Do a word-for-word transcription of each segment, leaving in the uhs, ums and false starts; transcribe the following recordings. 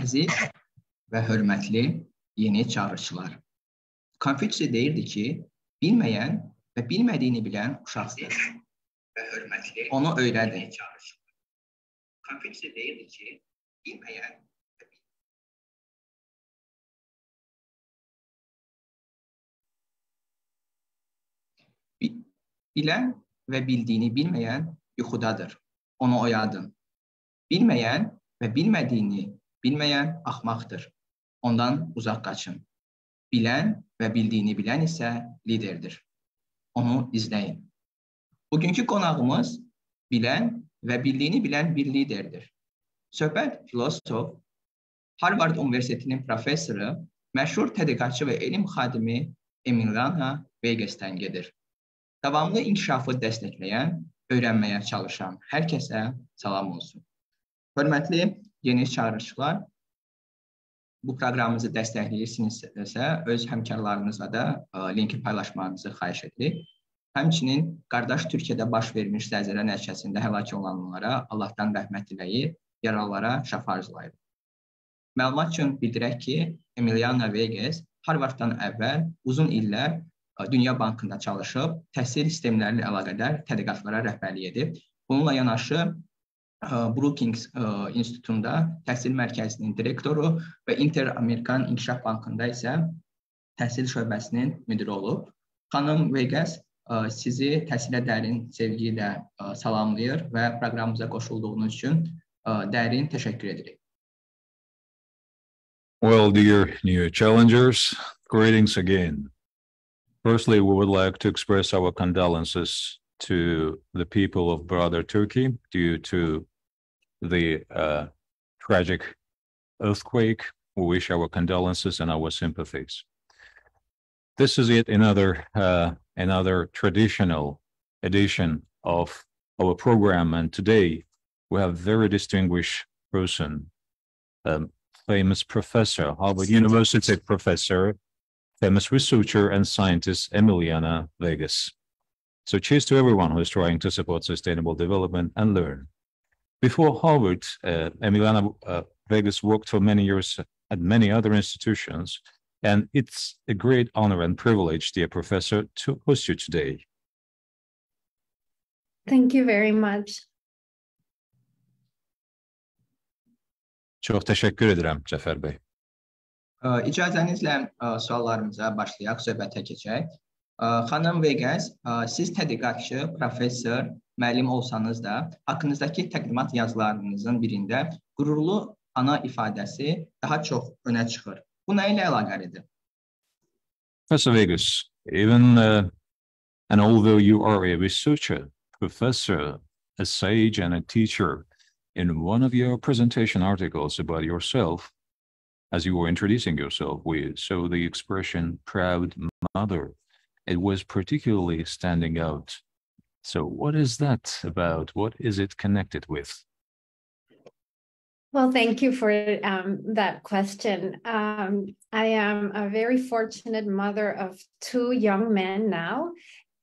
Əziz və hörmətli yeni çağırışlar. Konfüçyus deyirdi ki, bilməyən və bilmədiyini bilən uşaqdır. Onu öyrədir. Konfüçyus deyirdi ki, bilməyən və bilməyən. Bilən və bildiyini bilməyən yuxudadır. Onu oyadın. Bilməyən və bilmədiyini bilməyən axmaqdır. Ondan uzaq qaçın. Bilən və bildiyini bilən isə liderdir. Onu izləyin. Bugünkü qonağımız bilən və bildiyini bilən bir liderdir. Söhbət filosof, Harvard Universitetinin professoru, məşhur tədqiqatçı və elm xadimi Emiliana Vegas'dən gedir. Davamlı inkişafı dəstəkləyən, öyrənməyə çalışan hər kəsə salam olsun. Hörmətli yeni çağırışlar, bu proqramımızı dəstəkləyirsinizsə, öz həmkarlarınızla da linki paylaşmanızı xahiş edirik. Həmçinin qardaş Türkiyədə baş vermiş zəlzələ nəticəsində həlak olanlara Allahdan rəhmət diləyir, yaralılara şəfa arzulayır. Məlumat üçün bildirək ki, Emiliana Vegas Harvarddan əvvəl uzun illər Dünya Bankında çalışıb, təhsil sistemləri ilə əlaqədar tədqiqatlara rəhbərlik edib. Bununla yanaşı, Brookings İnstitutunda təhsil mərkəzinin direktoru və Inter-American İnkişaf Bankında isə təhsil şöbəsinin müdiri olub. Xanım Vegas sizi təhsilə dərin sevgi ilə salamlayır və proqramımıza qoşulduğunuz üçün dərin təşəkkür edirik. Well, dear new challengers, greetings again. Firstly, we would like to express our condolences to the people of brother Turkey due to the uh, tragic earthquake. We wish our condolences and our sympathies. This is yet another uh, another traditional edition of our program, and today we have a very distinguished person, a famous professor, Harvard University professor, famous researcher and scientist Emiliana Vegas. So cheers to everyone who is trying to support sustainable development and learn. Before Harvard, uh, Emiliana uh, Vegas worked for many years at many other institutions, and it's a great honor and privilege, dear professor, to host you today. Thank you very much. Çox təşəkkür edirəm, Cəfər bəy. İcazənizlə suallarımıza başlayaq, söhbətə keçək. Xanım Vegas, siz tədqiqatçı, professor, müəllim olsanız da, haqqınızdakı təqdimat yazılarınızın birində qürurlu ana ifadəsi daha çox önə çıxır. Bu nə ilə əlaqəlidir? Professor Vegas, even uh, and although you are a researcher, professor, a sage and a teacher, in one of your presentation articles about yourself, as you were introducing yourself with, so the expression proud mother, it was particularly standing out. So what is that about? What is it connected with? Well, thank you for um, that question. Um, I am a very fortunate mother of two young men now,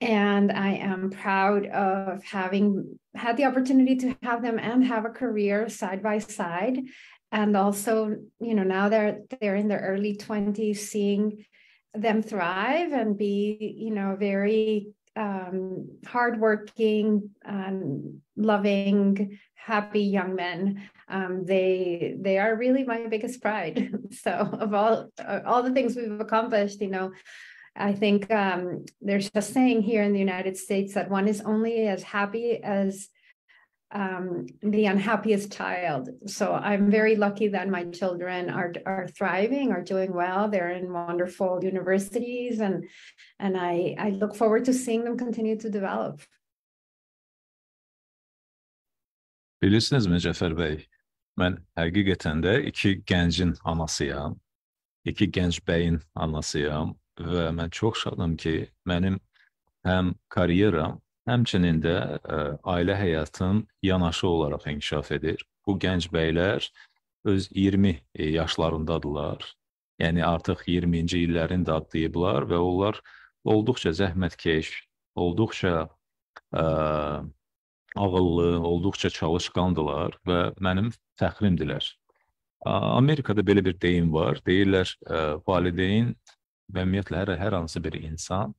and I am proud of having had the opportunity to have them and have a career side by side. And also, you know, now they're they're in their early twenties, seeing them thrive and be, you know, very um, hardworking, um, loving, happy young men. Um, they they are really my biggest pride. So of all all the things we've accomplished, you know, I think um, there's a saying here in the United States that one is only as happy as um the unhappiest child. So I'm very lucky that my children are are thriving, are doing well. They're in wonderful universities, and and I I look forward to seeing them continue to develop. Bilirsinizmi Cəfər bəy, mən həqiqətən də iki gəncin anasıyam, iki gənc bəyin anasıyam və mən çox şadam ki, mənim həm kariyeram, həmçinin də ə, ailə həyatının yanaşı olaraq inkişaf edir. Bu gənc bəylər öz iyirmi yaşlarındadırlar, yəni artıq iyirminci illərini də adlayıblar və onlar olduqca zəhmətkeş, olduqca ə, ağıllı, olduqca çalışqandılar və mənim fəxrimdilər. Amerikada belə bir deyim var. Deyirlər, valideyn və ümumiyyətlə hər, hər hansı bir insan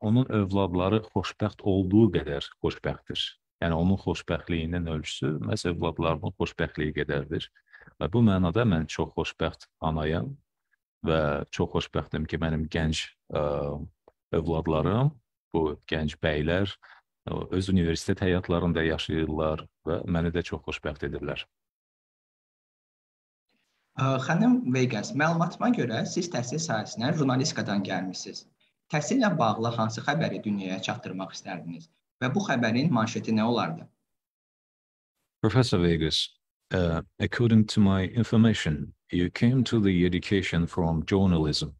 onun övladları xoşbəxt olduğu qədər xoşbəxtdir. Yəni, onun xoşbəxtliyindən ölçüsü məhz övladlarının xoşbəxtliyi qədərdir. Və bu mənada mən çox xoşbəxt anayam və çox xoşbəxtim ki, mənim gənc övladlarım, bu gənc bəylər öz universitet həyatlarında yaşayırlar və məni də çox xoşbəxt edirlər. Xanım Vegas, məlumatıma görə siz təhsil sahəsinə jurnalistikadan gəlmişsiniz. Təhsillə bağlı hansı xəbəri dünyaya çatdırmaq istərdiniz və bu xəbərin manşeti nə olardı? Professor Vegas, uh, according to my information, you came to the education from journalism.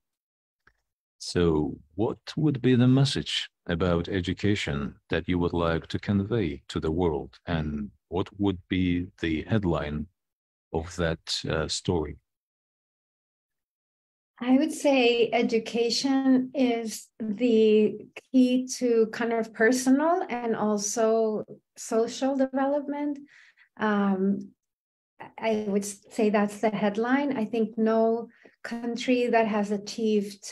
So what would be the message about education that you would like to convey to the world, and what would be the headline of that uh, story? I would say education is the key to kind of personal and also social development. Um, I would say that's the headline. I think no country that has achieved,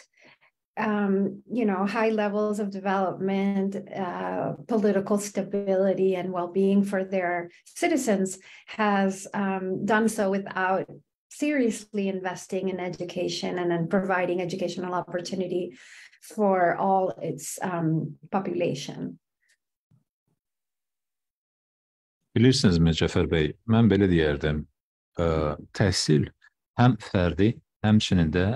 um, you know, high levels of development, uh, political stability and well-being for their citizens has um, done so without seriously investing in education and then providing educational opportunity for all its um, population. Bilirsinizmi, Cəfər bəy, mən belə deyərdim, ə, təhsil həm fərdi, həmçinin də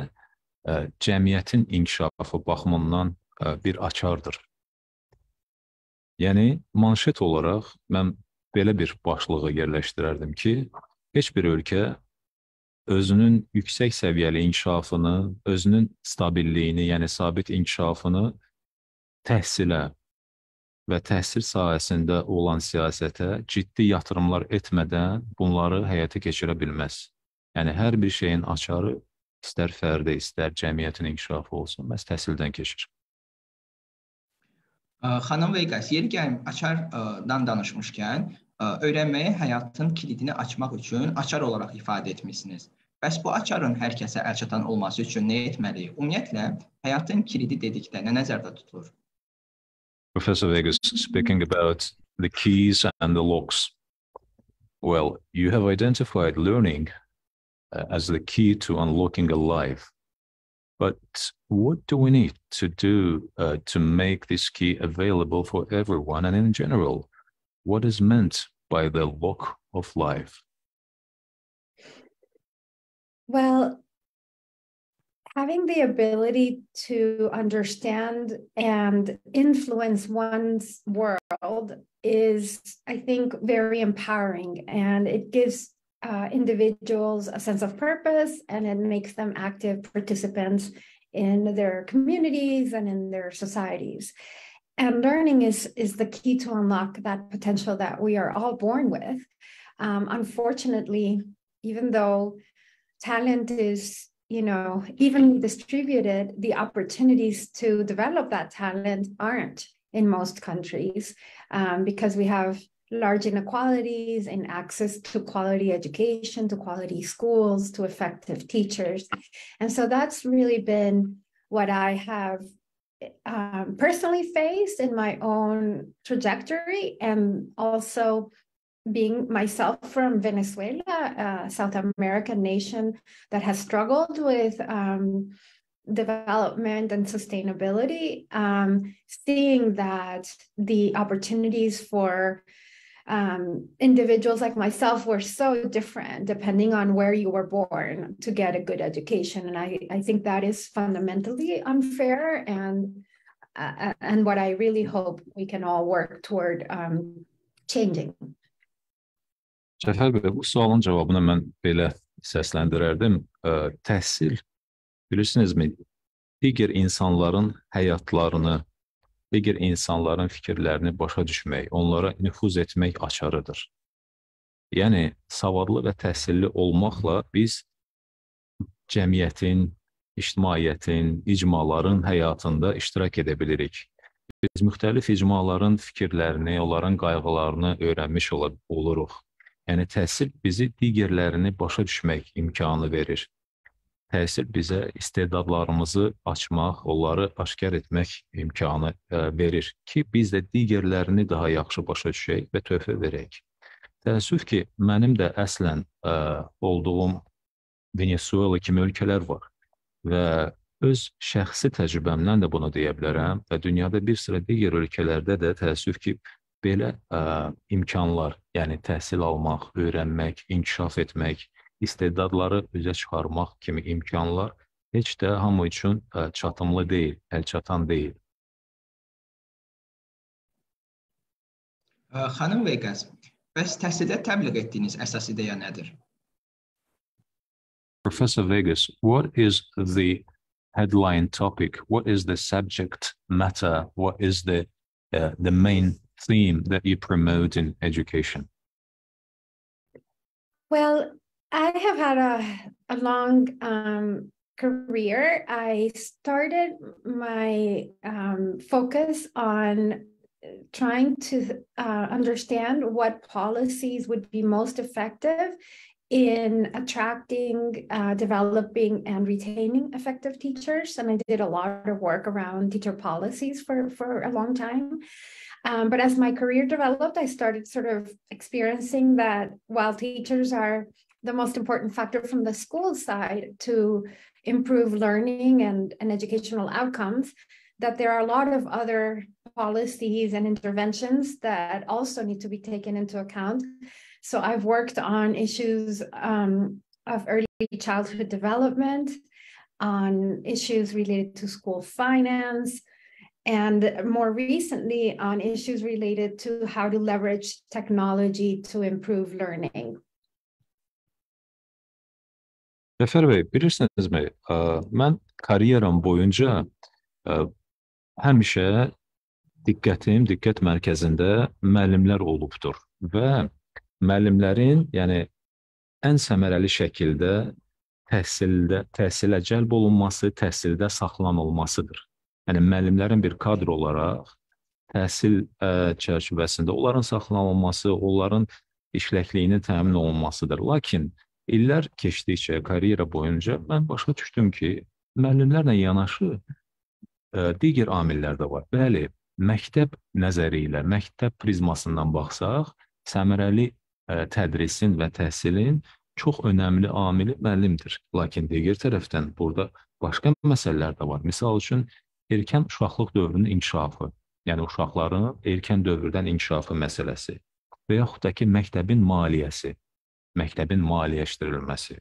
ə, cəmiyyətin inkişafı baxımından ə, bir açardır. Yəni, manşet olaraq mən belə bir başlığı yerləşdirərdim ki, heç bir ölkə özünün yüksək səviyyəli inkişafını, özünün stabilliyini, yəni sabit inkişafını təhsilə və təhsil sahəsində olan siyasətə ciddi yatırımlar etmədən bunları həyata keçirə bilməz. Yəni, hər bir şeyin açarı istər fərdi, istər cəmiyyətin inkişafı olsun, məhz təhsildən keçir. Xanım Vegas, yeri gəlib açardan danışmışkən, öyrənməyə həyatın kilidini açmaq üçün açar olaraq ifadə etmişsiniz. Bəs bu açarın hər kəsə əlçatan olması üçün nə etməliyik? Ümumiyyətlə, həyatın kilidi dedikdə nə nəzərdə tutulur? Professor Vegas, speaking about the keys and the locks. Well, you have identified learning as the key to unlocking a life. But what do we need to do uh, to make this key available for everyone and in general? What is meant by the lock of life? Well, having the ability to understand and influence one's world is, I think, very empowering, and it gives uh, individuals a sense of purpose, and it makes them active participants in their communities and in their societies. And learning is, is the key to unlock that potential that we are all born with. Um, unfortunately, even though talent is, you know, evenly distributed, the opportunities to develop that talent aren't in most countries um, because we have large inequalities in access to quality education, to quality schools, to effective teachers. And so that's really been what I have Um, personally faced in my own trajectory, and also being myself from Venezuela, a South American nation that has struggled with um, development and sustainability, um, seeing that the opportunities for um, individuals like myself were so different depending on where you were born to get a good education. And I, I think that is fundamentally unfair, and, uh, and what I really hope we can all work toward um, changing. Cəfər bəy, bu sualın cavabını mən belə səsləndirərdim. Ə, təhsil, bilirsinizmi, digər insanların həyatlarını, digər insanların fikirlərini başa düşmək, onlara nüfuz etmək açarıdır. Yəni, savadlı və təhsilli olmaqla biz cəmiyyətin, ictimaiyyətin, icmaların həyatında iştirak edə bilirik. Biz müxtəlif icmaların fikirlərini, onların qayğılarını öyrənmiş oluruq. Yəni, təhsil bizi digərlərini başa düşmək imkanı verir. Təhsil bizə istedadlarımızı açmaq, onları aşkar etmək imkanı verir ki, biz də digərlərini daha yaxşı başa düşək və töhfə verək. Təəssüf ki, mənim də əslən ə, olduğum Venezuela kimi ölkələr var və öz şəxsi təcrübəmdən də bunu deyə bilərəm və dünyada bir sıra digər ölkələrdə də təəssüf ki, belə ə, imkanlar, yəni təhsil almaq, öyrənmək, inkişaf etmək, istedadları üzə çıxarmaq kimi imkanlar heç də hamı üçün ə, çatımlı deyil, əlçatan deyil. Xanım Vegas, bəs təhsildə təbliğ etdiyiniz əsas ideya nədir? Professor Vegas, what is the headline topic? What is the subject matter? What is the uh, the main theme that you promote in education? Well, I have had a, a long um, career. I started my um, focus on trying to uh, understand what policies would be most effective in attracting, uh, developing, and retaining effective teachers. And I did a lot of work around teacher policies for, for a long time. Um, but as my career developed, I started sort of experiencing that while teachers are the most important factor from the school side to improve learning and, and educational outcomes, that there are a lot of other policies and interventions that also need to be taken into account. So I've worked on issues um, of early childhood development, on issues related to school finance, and more recently on issues related to how to leverage technology to improve learning. Cəfər bəy, bilirsinizmi, mən kariyeram boyunca həmişə diqqətim, diqqət mərkəzində müəllimlər olubdur və müəllimlərin, yəni ən səmərəli şəkildə təhsildə, təhsilə cəlb olunması, təhsildə saxlanılmasıdır. Yəni müəllimlərin bir kadr olaraq təhsil ə, çərçivəsində onların saxlanılması, onların işləkliyinin təmin olunmasıdır. Lakin illər keçdikcə, karyera boyunca mən başa düşdüm ki, müəllimlərlə yanaşı ə, digər amillər də var. Bəli, məktəb nəzəri ilə, məktəb prizmasından baxsaq, səmərəli tədrisin və təhsilin çox önəmli amili müəllimdir. Lakin digər tərəfdən burada başqa məsələlər də var. Misal üçün, erkən uşaqlıq dövrünün inkişafı, yəni uşaqların erkən dövrdən inkişafı məsələsi və yaxud da ki, məktəbin maliyyəsi, məktəbin maliyyəşdirilməsi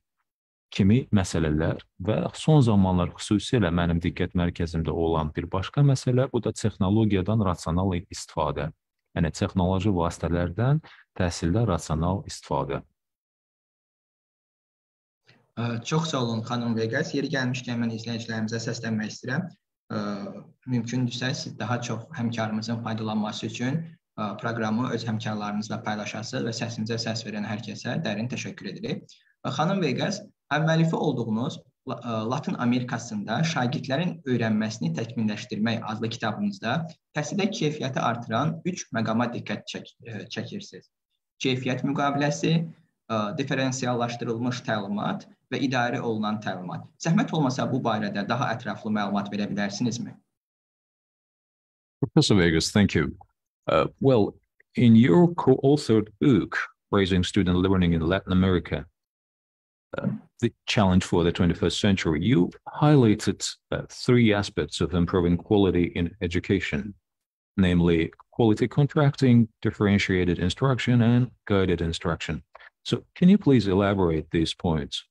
kimi məsələlər və son zamanlar xüsusilə mənim diqqət mərkəzimdə olan bir başqa məsələ, bu da texnologiyadan rasional istifadə. Yəni, texnoloji vasitələrdən təhsildə rasional istifadə. Çox sağ olun, xanım Vegas. Yeri gəlmişkən, mən izləyicilərimizə səslənmək istəyirəm. Mümkündürsə, siz daha çox həmkarımızın faydalanması üçün proqramı öz həmkarlarınızla paylaşasınız və səsinizə səs verən hər kəsə dərin təşəkkür edirik. Xanım Vegas, əmvəlifi olduğunuz Latin Amerikasında şagirdlərin öyrənməsini təkmilləşdirmək adlı kitabınızda təhsildə keyfiyyəti artıran üç məqama diqqət çək çəkirsiniz. Keyfiyyət müqaviləsi, diferensiallaşdırılmış təlimat və idarə olunan təlimat. Zəhmət olmasa bu barədə daha ətraflı məlumat verə bilərsinizmi? Professor Vegas, thank you. Uh, well, in your co-authored book, Raising Student Learning in Latin America, Uh, the challenge for the twenty-first century, you highlighted uh, three aspects of improving quality in education, namely quality contracting, differentiated instruction, and guided instruction. So can you please elaborate these points?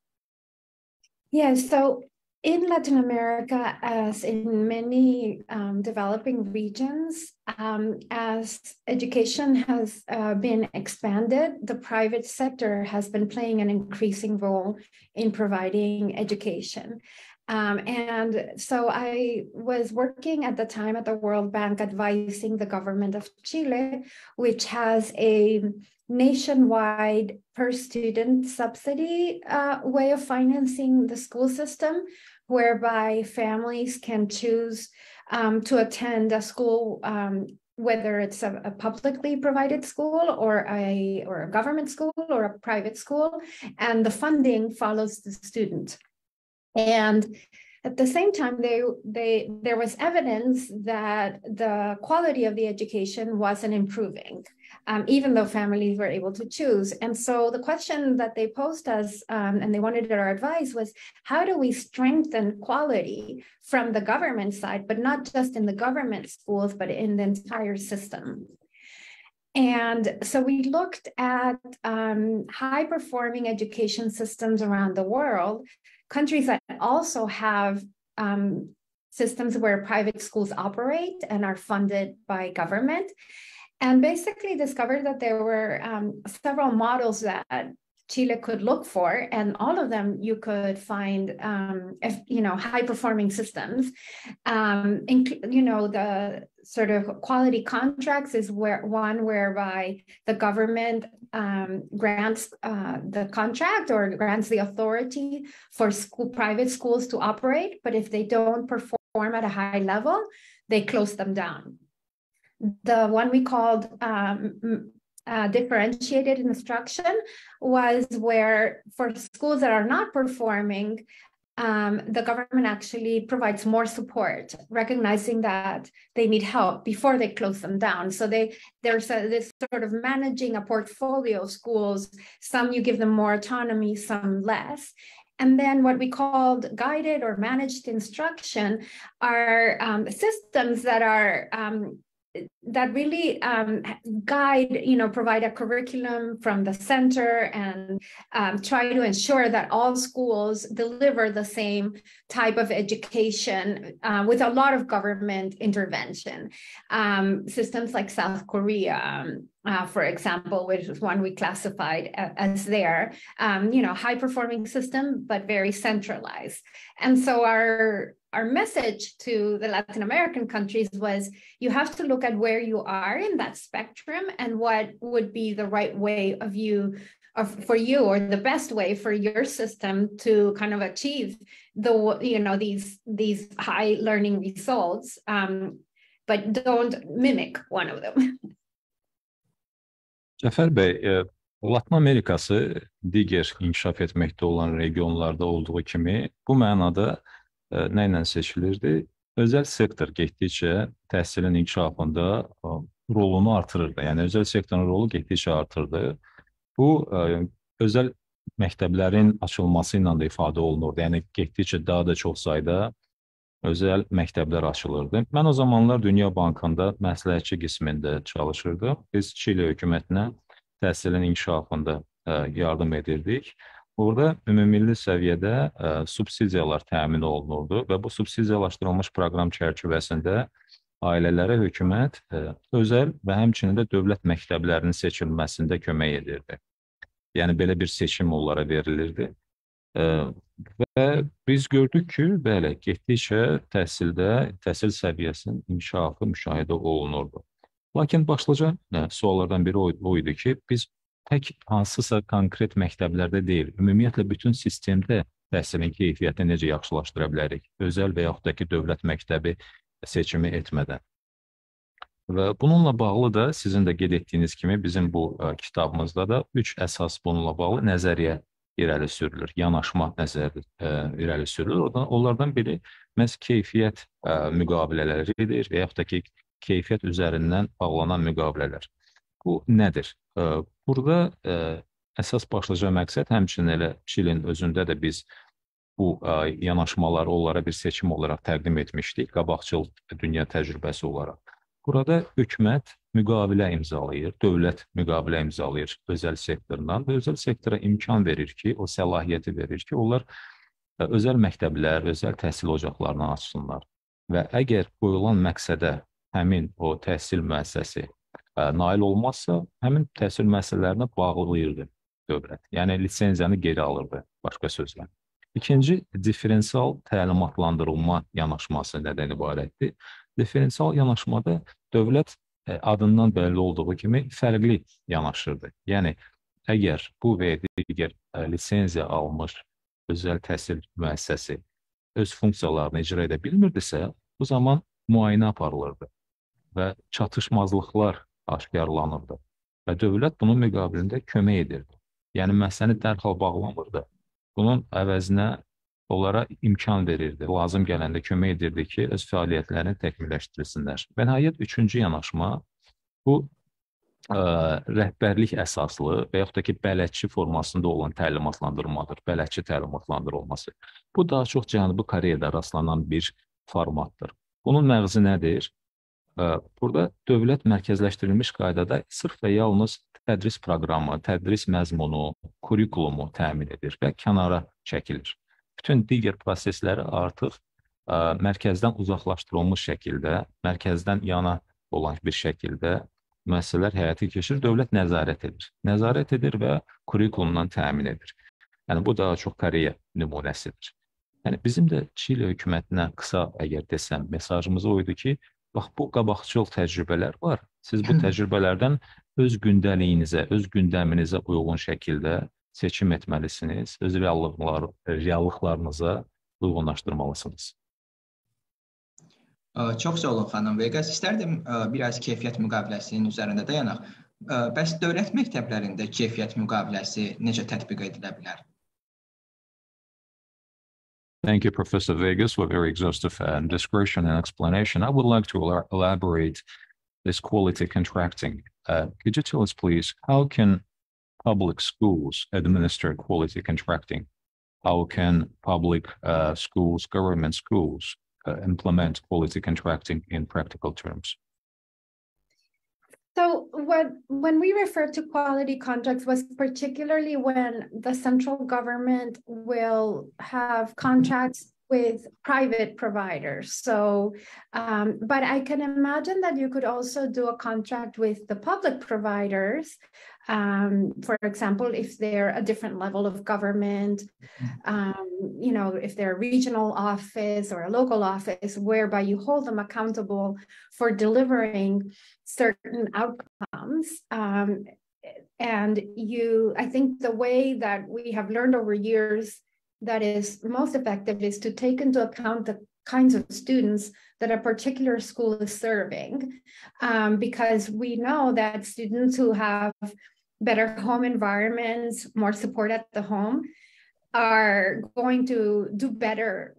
Yes, yeah, so in Latin America, as in many um, developing regions, um, as education has uh, been expanded, the private sector has been playing an increasing role in providing education. Um, and so I was working at the time at the World Bank advising the government of Chile, which has a nationwide per student subsidy uh, way of financing the school system, whereby families can choose um, to attend a school um, whether it's a, a publicly provided school or a, or a government school or a private school, and the funding follows the student. And at the same time, they, they, there was evidence that the quality of the education wasn't improving, um, even though families were able to choose. And so the question that they posed us, um, and they wanted our advice, was how do we strengthen quality from the government side, but not just in the government schools, but in the entire system? And so we looked at um, high-performing education systems around the world, countries that also have um, systems where private schools operate and are funded by government, and basically discovered that there were um, several models that Chile could look for, and all of them you could find, um, if, you know, high-performing systems. Um, you know, the sort of quality contracts is where one whereby the government um, grants uh, the contract or grants the authority for school, private schools to operate, but if they don't perform at a high level, they close them down. The one we called um, Uh, differentiated instruction was where for schools that are not performing, um, the government actually provides more support, recognizing that they need help before they close them down. So they there's a, this sort of managing a portfolio of schools. Some you give them more autonomy, some less. And then what we called guided or managed instruction are um, systems that are um, that really um, guide, you know, provide a curriculum from the center and um, try to ensure that all schools deliver the same type of education uh, with a lot of government intervention. Um, systems like South Korea, uh, for example, which is one we classified as their, um, you know, high-performing system, but very centralized. And so our Our message to the Latin American countries was you have to look at where you are in that spectrum and what would be the right way of you, of, for you, or the best way for your system to kind of achieve the, you know, these, these high learning results, um, but don't mimic one of them. Cəfər bəy, Latin Amerikası digər inkişaf etməkdə olan regionlarda olduğu kimi bu mənada nə ilə seçilirdi? Özəl sektor getdikcə təhsilin inkişafında rolunu artırırdı. Yəni, özəl sektorun rolu getdikcə artırdı. Bu, özəl məktəblərin açılması ilə də ifadə olunurdu. Yəni, getdikcə daha da çox sayda özəl məktəblər açılırdı. Mən o zamanlar Dünya Bankında məsləhətçi qismində çalışırdım. Biz Çili hökumətinə təhsilin inkişafında yardım edirdik. Burada ümumilli səviyyədə ə, subsidiyalar təmin olunurdu və bu subsidiyalaşdırılmış proqram çərçivəsində ailələrə hökumət ə, özəl və həmçinin də dövlət məktəblərinin seçilməsində kömək edirdi. Yəni, belə bir seçim onlara verilirdi. Ə, və biz gördük ki, bəli, getdikcə təhsildə, təhsil səviyyəsinin inkişafı müşahidə olunurdu. Lakin başlıca ə, suallardan biri o, o idi ki, biz tək hansısa konkret məktəblərdə deyil, ümumiyyətlə bütün sistemdə təhsilin keyfiyyətini necə yaxşılaşdıra bilərik, özəl və yaxud da ki, dövlət məktəbi seçimi etmədən. Və bununla bağlı da sizin də qeyd etdiyiniz kimi bizim bu ə, kitabımızda da üç əsas bununla bağlı nəzəriyyə irəli sürülür, yanaşma nəzəri ə, irəli sürülür. Oradan, onlardan biri məhz keyfiyyət ə, müqabilələridir və yaxud da ki, keyfiyyət üzərindən bağlanan müqabilələr. Bu nədir? Burada ə, əsas başlıca məqsəd həmçinin elə Çilin özündə də biz bu ə, yanaşmaları onlara bir seçim olaraq təqdim etmişdik, qabaqcıl dünya təcrübəsi olaraq. Burada hökumət müqavilə imzalayır, dövlət müqavilə imzalayır özəl sektorundan və özəl sektora imkan verir ki, o səlahiyyəti verir ki, onlar ə, özəl məktəblər, özəl təhsil ocaqlarını açsınlar və əgər qoyulan məqsədə həmin o təhsil müəssisəsi nail olmazsa, həmin təhsil məsələlərinə bağlayırdı dövlət. Yəni, lisenziyanı geri alırdı, başqa sözlə. İkinci, diferensial təlimatlandırılma yanaşması nədən ibarətdir? Diferensial yanaşmada dövlət adından bəlli olduğu kimi fərqli yanaşırdı. Yəni, əgər bu və digər lisenziya almış özəl təhsil müəssisəsi öz funksiyalarını icra edə bilmirdisə, bu zaman müayinə aparılırdı. və çatışmazlıqlar aşkarlanırdı. Və dövlət bunun müqabilində kömək edirdi. Yəni, məsələni dərhal bağlamırdı. Bunun əvəzinə onlara imkan verirdi, lazım gələndə kömək edirdi ki, öz fəaliyyətlərini təkmilləşdirsinlər. Və nəhayət, üçüncü yanaşma bu ə, rəhbərlik əsaslı və yaxud da ki, bələdçi formasında olan təlimatlandırmadır, bələdçi təlimatlandırılması. Bu, daha çox Cənubi Koreyada rastlanan bir formatdır. Bunun məğzi nədir? Burada dövlət mərkəzləşdirilmiş qaydada sırf və yalnız tədris proqramı, tədris məzmunu, kurikulumu təmin edir və kənara çəkilir. Bütün digər prosesləri artıq ə, mərkəzdən uzaqlaşdırılmış şəkildə, mərkəzdən yana olan bir şəkildə müəssisələr həyata keçirir, dövlət nəzarət edir. Nəzarət edir və kurikulumdan təmin edir. Yəni, bu daha çox Koreya nümunəsidir. Yəni, bizim də Çile hökumətinə qısa, əgər desəm, mesajımız o idi ki, bax, bu qabaqcıl təcrübələr var. Siz bu təcrübələrdən öz gündəliyinizə, öz gündəminizə uyğun şəkildə seçim etməlisiniz, öz reallıqlar, reallıqlarınıza uyğunlaşdırmalısınız. Çox sağ olun, xanım Vegas. İstərdim biraz keyfiyyət müqaviləsinin üzərində dayanaq. Bəs dövlət məktəblərində keyfiyyət müqaviləsi necə tətbiq edilə bilər? Thank you, Professor Vegas, for a very exhaustive uh, description and explanation. I would like to elaborate this quality contracting. Uh, could you tell us, please, how can public schools administer quality contracting? How can public uh, schools, government schools, uh, implement quality contracting in practical terms? So when, when we refer to quality contracts was particularly when the central government will have contracts with private providers. So, um, but I can imagine that you could also do a contract with the public providers. Um, for example, if they're a different level of government, um, you know, if they're a regional office or a local office, whereby you hold them accountable for delivering certain outcomes. Um, and you, I think the way that we have learned over years that is most effective is to take into account the kinds of students that a particular school is serving, um, because we know that students who have better home environments, more support at the home, are going to do better,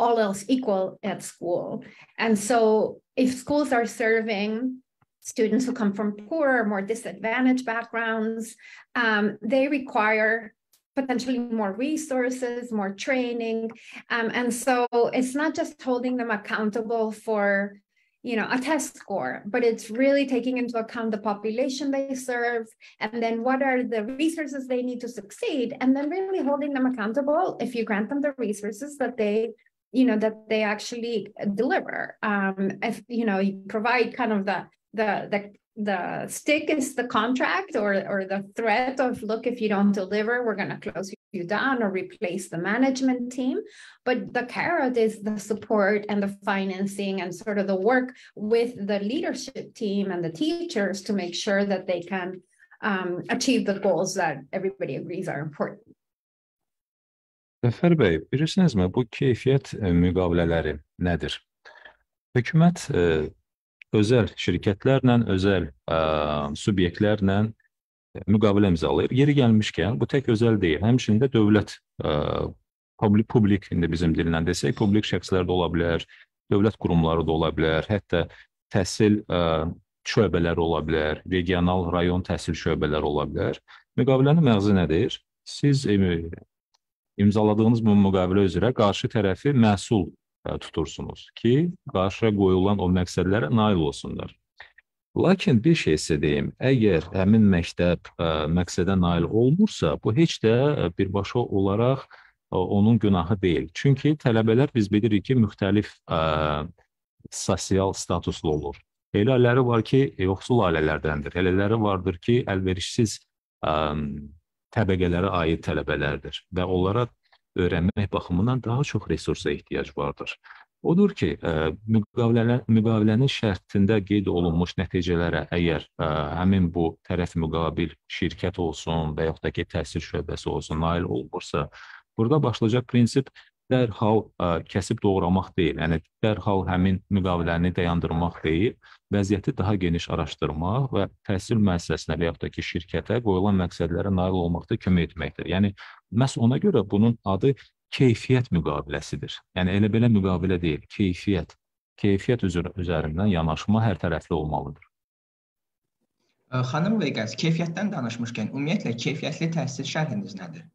all else equal, at school. And so if schools are serving students who come from poorer, more disadvantaged backgrounds, um, they require potentially more resources, more training. Um, and so it's not just holding them accountable for, you know, a test score, but it's really taking into account the population they serve, and then what are the resources they need to succeed, and then really holding them accountable if you grant them the resources that they, you know, that they actually deliver. Um, if, you know, you provide kind of the, the, the, the stick is the contract or, or the threat of, look, if you don't deliver, we're going to close you down or replace the management team. But the carrot is the support and the financing and sort of the work with the leadership team and the teachers to make sure that they can um, achieve the goals that everybody agrees are important. Cəfər bəy, bilirsinizmi, bu keyfiyyət müqavilələri nədir? Hökumət özəl şirkətlərlə, özəl ə, subyektlərlə müqavilə imzalayır. Yeri gəlmişkən, bu tək özəl deyil, həmçinin də dövlət, ə, publik, publik, indi bizim dillə desək, publik şəxslər də ola bilər, dövlət qurumları da ola bilər, hətta təhsil ə, şöbələri ola bilər, regional, rayon təhsil şöbələri ola bilər. Müqavilənin məğzi nədir? Siz imzaladığınız bu müqavilə üzrə qarşı tərəfi məsul tutursunuz ki, qarşıya qoyulan o məqsədlərə nail olsunlar. Lakin bir şey isə deyim, əgər həmin məktəb ə, məqsədə nail olmursa, bu heç də birbaşa olaraq ə, onun günahı deyil. Çünki tələbələr biz bilirik ki, müxtəlif ə, sosial statuslu olur. Elələri var ki, yoxsul ailələrdəndir. Elələri vardır ki, əlverişsiz ə, təbəqələrə aid tələbələrdir və onlara öyrənmək baxımından daha çox resursa ehtiyac vardır. Odur ki, müqavilənin şərtində qeyd olunmuş nəticələrə əgər ə, həmin bu tərəf müqabil şirkət olsun və yaxud da ki, təhsil şöbəsi olsun nail olmursa, burada başlayacaq prinsip dərhal kəsib doğramaq deyil, yəni dərhal həmin müqaviləni dayandırmaq deyil, vəziyyəti daha geniş araşdırmaq və təhsil müəssisəsinə və yaxud da ki, şirkətə qoyulan məqsədlərə nail olmaqda kömək etməkdir. Yəni, məhz ona görə bunun adı keyfiyyət müqaviləsidir. Yəni, elə belə müqavilə deyil, keyfiyyət. Keyfiyyət üzərindən yanaşma hər tərəfli olmalıdır. Xanım Vegas, keyfiyyətdən danışmışkən, ümumiyyətlə, keyfiyyətli təhsil şərhiniz nədir?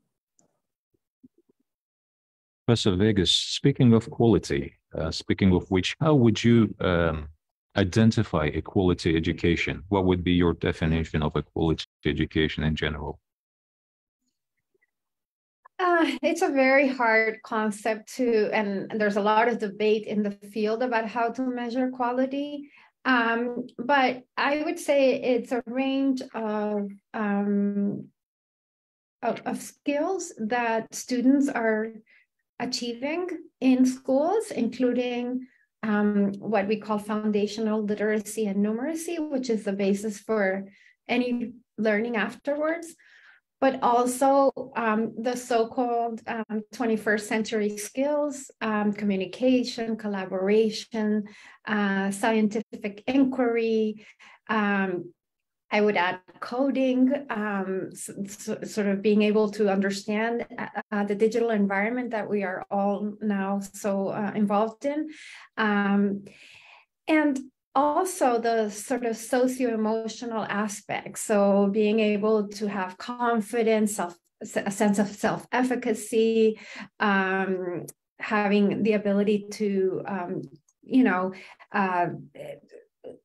Professor Vegas, speaking of quality, uh, speaking of which, how would you um, identify a quality education? What would be your definition of a quality education in general? Uh, it's a very hard concept to, and there's a lot of debate in the field about how to measure quality. Um, but I would say it's a range of, um, of, of skills that students are achieving in schools, including um, what we call foundational literacy and numeracy, which is the basis for any learning afterwards, but also um, the so-called um, twenty-first century skills, um, communication, collaboration, uh, scientific inquiry. Um, I would add coding, um, so, so, sort of being able to understand uh, the digital environment that we are all now so uh, involved in. Um, and also the sort of socio-emotional aspects. So being able to have confidence, self, a sense of self-efficacy, um, having the ability to, um, you know, uh,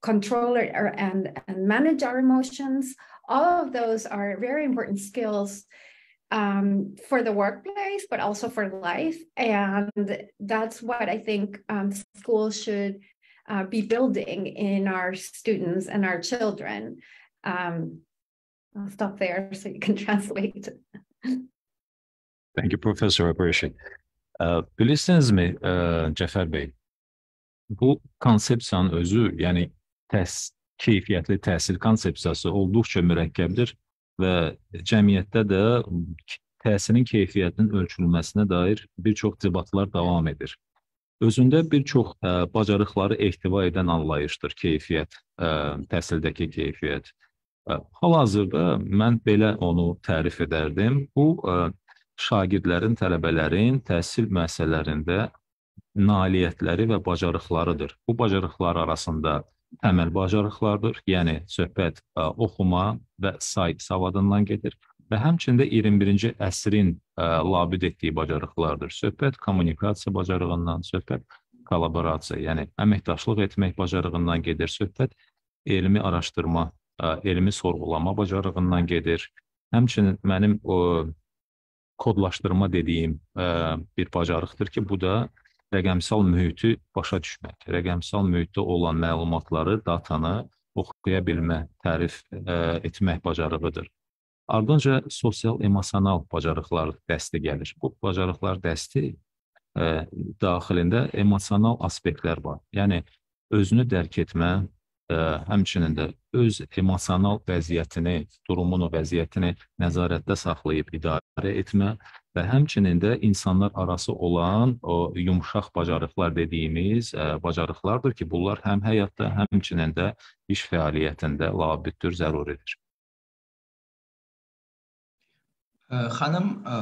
control or, and, and manage our emotions. All of those are very important skills um, for the workplace, but also for life. And that's what I think um, schools should uh, be building in our students and our children. Um, I'll stop there so you can translate. Thank you, Professor. I appreciate it. Uh, Bilirsinizmi, uh, Cəfər bəy? Bu konsepsiyanın özü, yəni təs, keyfiyyətli təhsil konsepsiyası olduqca mürəkkəbdir və cəmiyyətdə də təhsilin keyfiyyətinin ölçülməsinə dair bir çox debatlar davam edir. Özündə bir çox ə, bacarıqları ehtiva edən anlayışdır keyfiyyət, ə, təhsildəki keyfiyyət. Hal-hazırda mən belə onu tərif edərdim. Bu, ə, şagirdlərin, tələbələrin təhsil müəssisələrində nailiyyətləri və bacarıqlarıdır. Bu bacarıqlar arasında əməl bacarıqlardır, yəni söhbət ə, oxuma və say savadından gedir və həmçində iyirmi birinci əsrin ə, labüd etdiyi bacarıqlardır. Söhbət kommunikasiya bacarığından, söhbət kollaborasiya, yəni əməkdaşlıq etmək bacarığından gedir, söhbət elmi araşdırma, ə, elmi sorğulama bacarığından gedir. Həmçinin mənim o kodlaşdırma dediyim ə, bir bacarıqdır ki, bu da rəqəmsal mühiti başa düşmək, rəqəmsal mühitdə olan məlumatları, datanı oxuya bilmə, tərif ə, etmək bacarığıdır. Ardınca sosial-emosional bacarıqlar dəsti gəlir. Bu bacarıqlar dəsti ə, daxilində emosional aspektlər var. Yəni, özünü dərk etmə, ə, həmçinin də öz emosional vəziyyətini, durumunu, vəziyyətini nəzarətdə saxlayıb idarə etmə və həmçinin də insanlar arası olan o yumşaq bacarıqlar dediyimiz ə, bacarıqlardır ki, bunlar həm həyatda, həmçinin də iş fəaliyyətində labüddür, zəruridir. Xanım ə,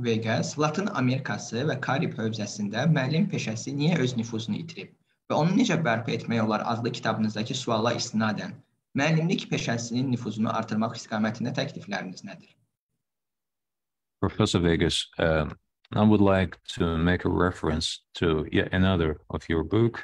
Vegas, Latın Amerikası və Karib hövzəsində müəllim peşəsi niyə öz nüfuzunu itirib və onu necə bərpa etmək olar adlı kitabınızdakı suala istinadən müəllimlik peşəsinin nüfuzunu artırmaq istiqamətində təklifləriniz nədir? Professor Vegas, um, I would like to make a reference to yet another of your book.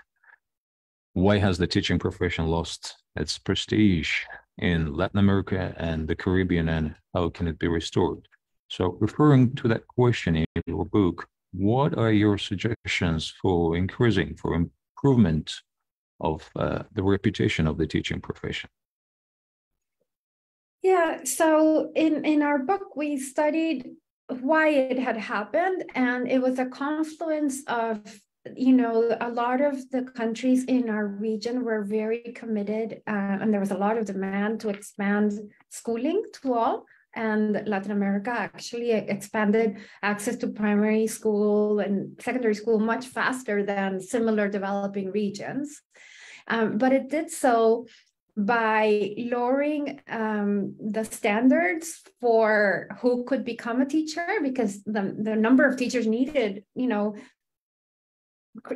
Why has the teaching profession lost its prestige in Latin America and the Caribbean, and how can it be restored? So referring to that question in your book, what are your suggestions for increasing, for improvement of uh, the reputation of the teaching profession? Yeah, so in, in our book, we studied why it had happened, and it was a confluence of, you know, a lot of the countries in our region were very committed, uh, and there was a lot of demand to expand schooling to all, and Latin America actually expanded access to primary school and secondary school much faster than similar developing regions. Um, but it did so by lowering um, the standards for who could become a teacher, because the, the number of teachers needed, you know,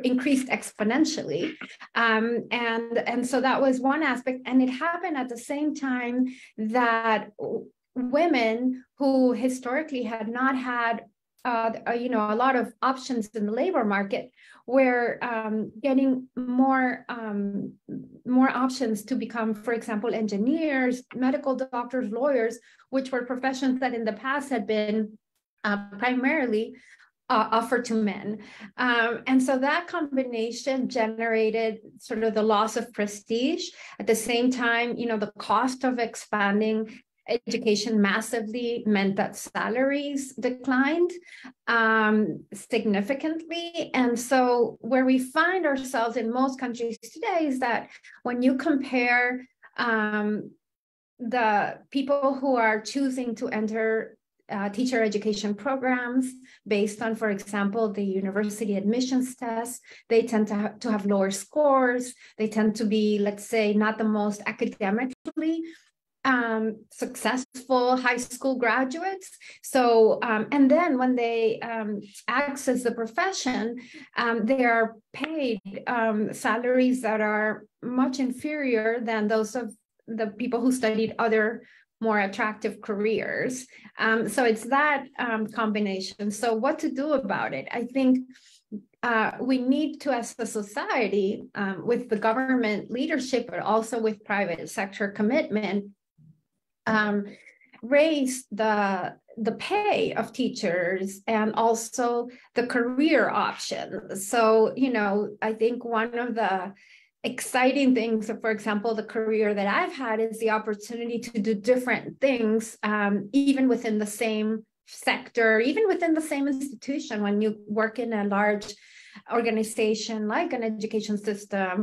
increased exponentially. Um, and, and so that was one aspect. And it happened at the same time that women who historically had not had Uh, you know, a lot of options in the labor market were um, getting more um, more options to become, for example, engineers, medical doctors, lawyers, which were professions that in the past had been uh, primarily uh, offered to men. Um, and so that combination generated sort of the loss of prestige. At the same time, you know, the cost of expanding education massively meant that salaries declined um, significantly. And so where we find ourselves in most countries today is that when you compare um, the people who are choosing to enter uh, teacher education programs based on, for example, the university admissions tests, they tend to have, to have lower scores. They tend to be, let's say, not the most academically Um, successful high school graduates. So, um, and then when they um, access the profession, um, they are paid um, salaries that are much inferior than those of the people who studied other more attractive careers. Um, so it's that um, combination. So what to do about it? I think Uh, we need to, as a society, um, with the government leadership, but also with private sector commitment, um, raise the, the pay of teachers and also the career options. So, you know, I think one of the exciting things, for example, the career that I've had is the opportunity to do different things, um, even within the same sector, even within the same institution. When you work in a large organization like an education system,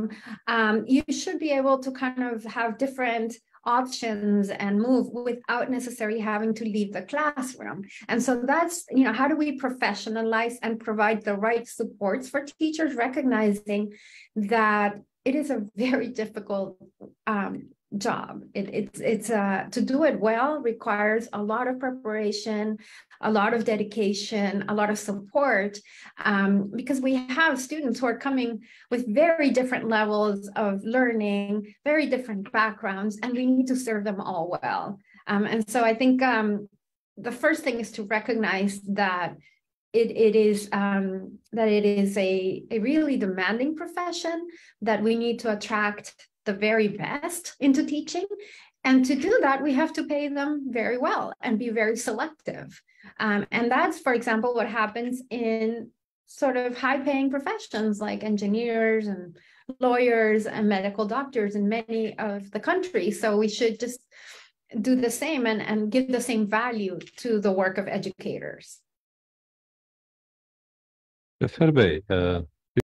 um, you should be able to kind of have different options and move without necessarily having to leave the classroom. And so that's, you know, how do we professionalize and provide the right supports for teachers, recognizing that it is a very difficult um, job. It, it's it's uh, to do it well requires a lot of preparation, a lot of dedication, a lot of support, um, because we have students who are coming with very different levels of learning, very different backgrounds, and we need to serve them all well. Um, and so I think um, the first thing is to recognize that It, it is um, that it is a, a really demanding profession, that we need to attract the very best into teaching. And to do that, we have to pay them very well and be very selective. Um, and that's, for example, what happens in sort of high-paying professions like engineers and lawyers and medical doctors in many of the countries. So we should just do the same and, and give the same value to the work of educators. Cəfər bəy,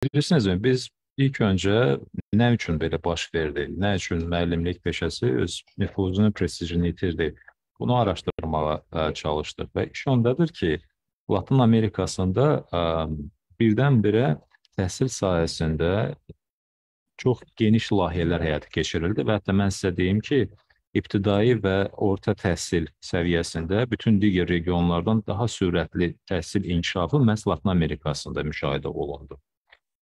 bilirsinizmi, biz ilk öncə nə üçün belə baş verdi, nə üçün müəllimlik peşəsi öz nüfuzunu, prestijini itirdi, bunu araşdırmağa çalışdıq və iş ondadır ki, Latin Amerikasında birdən-birə təhsil sahəsində çox geniş layihələr həyata keçirildi və hətta mən sizə deyim ki, ibtidai və orta təhsil səviyyəsində bütün digər regionlardan daha sürətli təhsil inkişafı məhz Latin Amerikasında müşahidə olundu.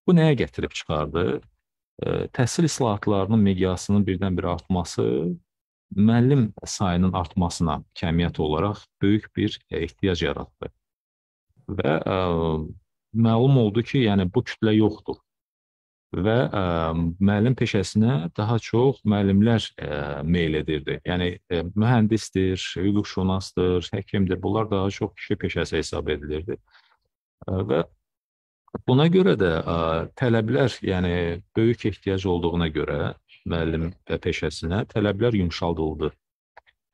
Bu nəyə gətirib çıxardı? Təhsil islahatlarının miqyasının birdən-birə artması, müəllim sayının artmasına kəmiyyət olaraq böyük bir ehtiyac yaratdı. Və ə, məlum oldu ki, yəni bu kütlə yoxdur. Və ə, müəllim peşəsinə daha çox müəllimlər ə, meyl edirdi. Yəni, ə, mühəndisdir, hüquqşünasdır, həkimdir, bunlar daha çox kişi peşəsi hesab edilirdi. Ə, və buna görə də ə, tələblər, yəni böyük ehtiyac olduğuna görə müəllim peşəsinə tələblər yumşaldıldı.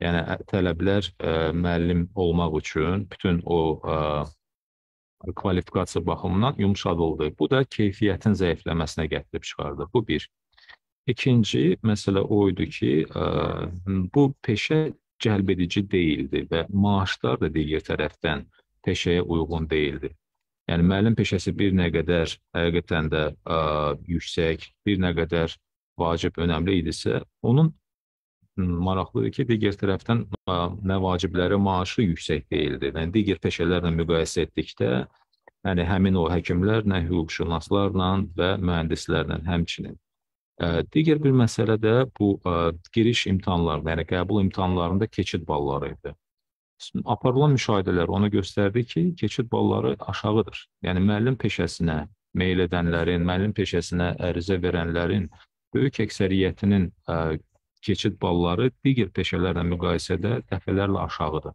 Yəni, tələblər ə, müəllim olmaq üçün bütün o ə, kvalifikasiya baxımından yumuşadıldı. Bu da keyfiyyətin zəifləməsinə gətirib çıxardı. Bu bir. İkinci məsələ o idi ki, bu peşə cəlb edici deyildi və maaşlar da digər tərəfdən peşəyə uyğun deyildi. Yəni, müəllim peşəsi bir nə qədər həqiqətən də ə, yüksək, bir nə qədər vacib, önəmli idisə, onun maraqlıdır ki, digər tərəfdən ə, nə vacibləri maaşı yüksək deyildi. Yəni, digər peşələrlə müqayisə etdikdə, yəni, həmin o həkimlərlə, hüquqşünaslarla və mühəndislərlə həmçinin. Digər bir məsələ də bu ə, giriş imtahanlarında, yəni qəbul imtahanlarında keçid balları idi. Aparılan müşahidələr onu göstərdi ki, keçid balları aşağıdır. Yəni, müəllim peşəsinə meyl edənlərin, müəllim peşəsinə ərizə verənlərin böyük əksəriyyətinin ə, keçid balları digər peşələrlə müqayisədə dəfələrlə aşağıdır.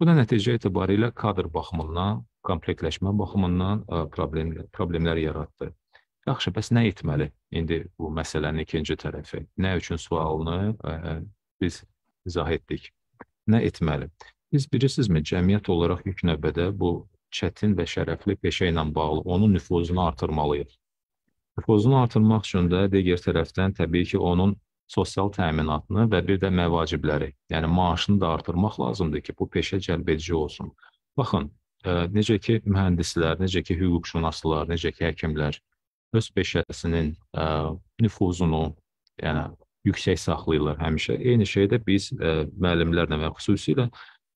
Bu da nəticə etibarilə kadr baxımından, kompleksləşmə baxımından ə, problem, problemlər yaratdı. Yaxşı, bəs nə etməli indi bu məsələnin ikinci tərəfi? Nə üçün sualını ə, biz izah etdik? Nə etməli? Biz bilirsinizmi, cəmiyyət olaraq ilk növbədə bu çətin və şərəfli peşə ilə bağlı onun nüfuzunu artırmalıyıq. Nüfuzunu artırmaq üçün də digər tərəfdən təbii ki, onun sosial təminatını və bir də məvacibləri, yəni maaşını da artırmaq lazımdır ki, bu peşə cəlb edici olsun. Baxın, ə, necə ki mühəndislər, necə ki hüquqşünaslar, necə ki həkimlər, öz peşəsinin ə, nüfuzunu yəni, yüksək saxlayırlar həmişə. Eyni şeydə biz ə, müəllimlərlə və xüsusilə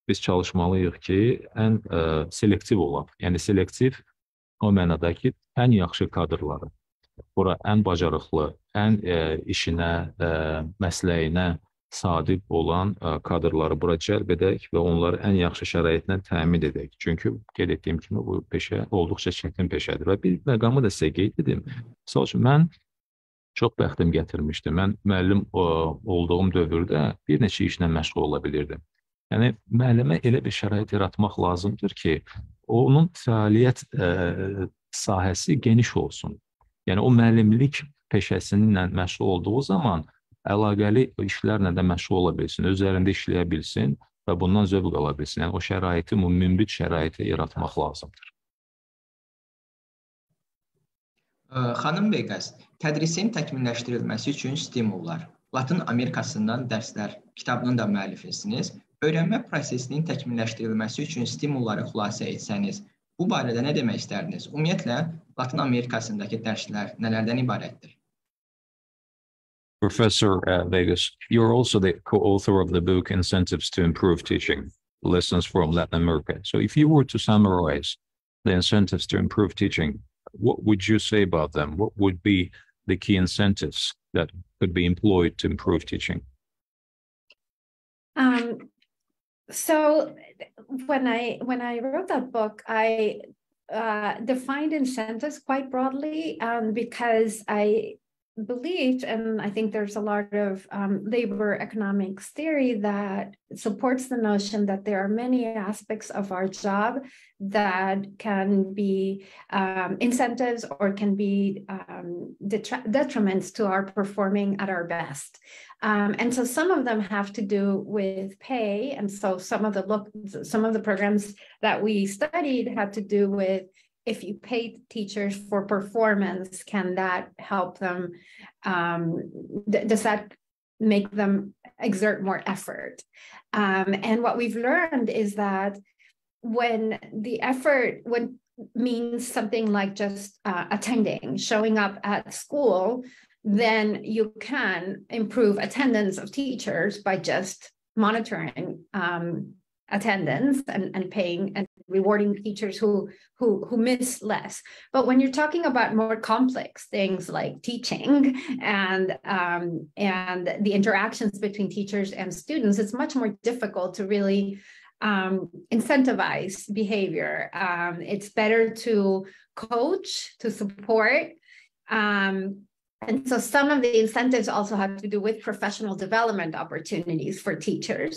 biz çalışmalıyıq ki, ən ə, selektiv olaq. Yəni, selektiv o mənada ki, ən yaxşı kadrları, bura ən bacarıqlı, ən ə, işinə, ə, məsləyinə sadiq olan ə, kadrları bura cəlb edək və onları ən yaxşı şəraitlə təmin edək. Çünki qeyd etdiyim kimi bu peşə olduqca çətin peşədir. Və bir məqamı da sizə qeyd edim. Məsəl üçün, mən çox bəxtim gətirmişdim. Mən müəllim ə, olduğum dövrdə bir neçə işlə məşğul ola bilirdim. Yəni, müəllimə elə bir şərait yaratmaq lazımdır ki, onun fəaliyyət ə, sahəsi geniş olsun. Yəni, o müəllimlik peşəsinlə məşğul olduğu zaman əlaqəli işlərlə də məşğul ola bilsin, üzərində işləyə bilsin və bundan zövq ala bilsin. Yəni, o şəraiti, münbit şəraiti yaratmaq lazımdır. Xanım Vegas, tədrisin təkmilləşdirilməsi üçün stimullar, Latın Amerikasından dərslər kitabının da müəllifinizsiniz. Öyrənmə prosesinin təkmilləşdirilməsi üçün stimulları xülasə etsəniz, bu barədə nə demək istərdiniz? Ümumiyyətlə, Latın Amerikasındakı dərslər nələrdən ibarətdir? Professor uh, Vegas, you're also the co-author of the book Incentives to Improve Teaching, Lessons from Latin America. So if you were to summarize the incentives to improve teaching, what would you say about them? What would be the key incentives that could be employed to improve teaching? Um, so when I, when I wrote that book, I uh, defined incentives quite broadly um, because I believed, and I think there's a lot of um, labor economics theory that supports the notion that there are many aspects of our job that can be um, incentives or can be um, detriments to our performing at our best. Um, and so some of them have to do with pay. And so some of the look, some of the programs that we studied had to do with, if you pay teachers for performance, can that help them? Um, th- does that make them exert more effort? Um, and what we've learned is that when the effort when means something like just uh, attending, showing up at school, then you can improve attendance of teachers by just monitoring um, attendance and, and paying and rewarding teachers who who who miss less. But when you're talking about more complex things like teaching and um, and the interactions between teachers and students, it's much more difficult to really um, incentivize behavior. Um, it's better to coach, to support. Um, And so some of the incentives also have to do with professional development opportunities for teachers.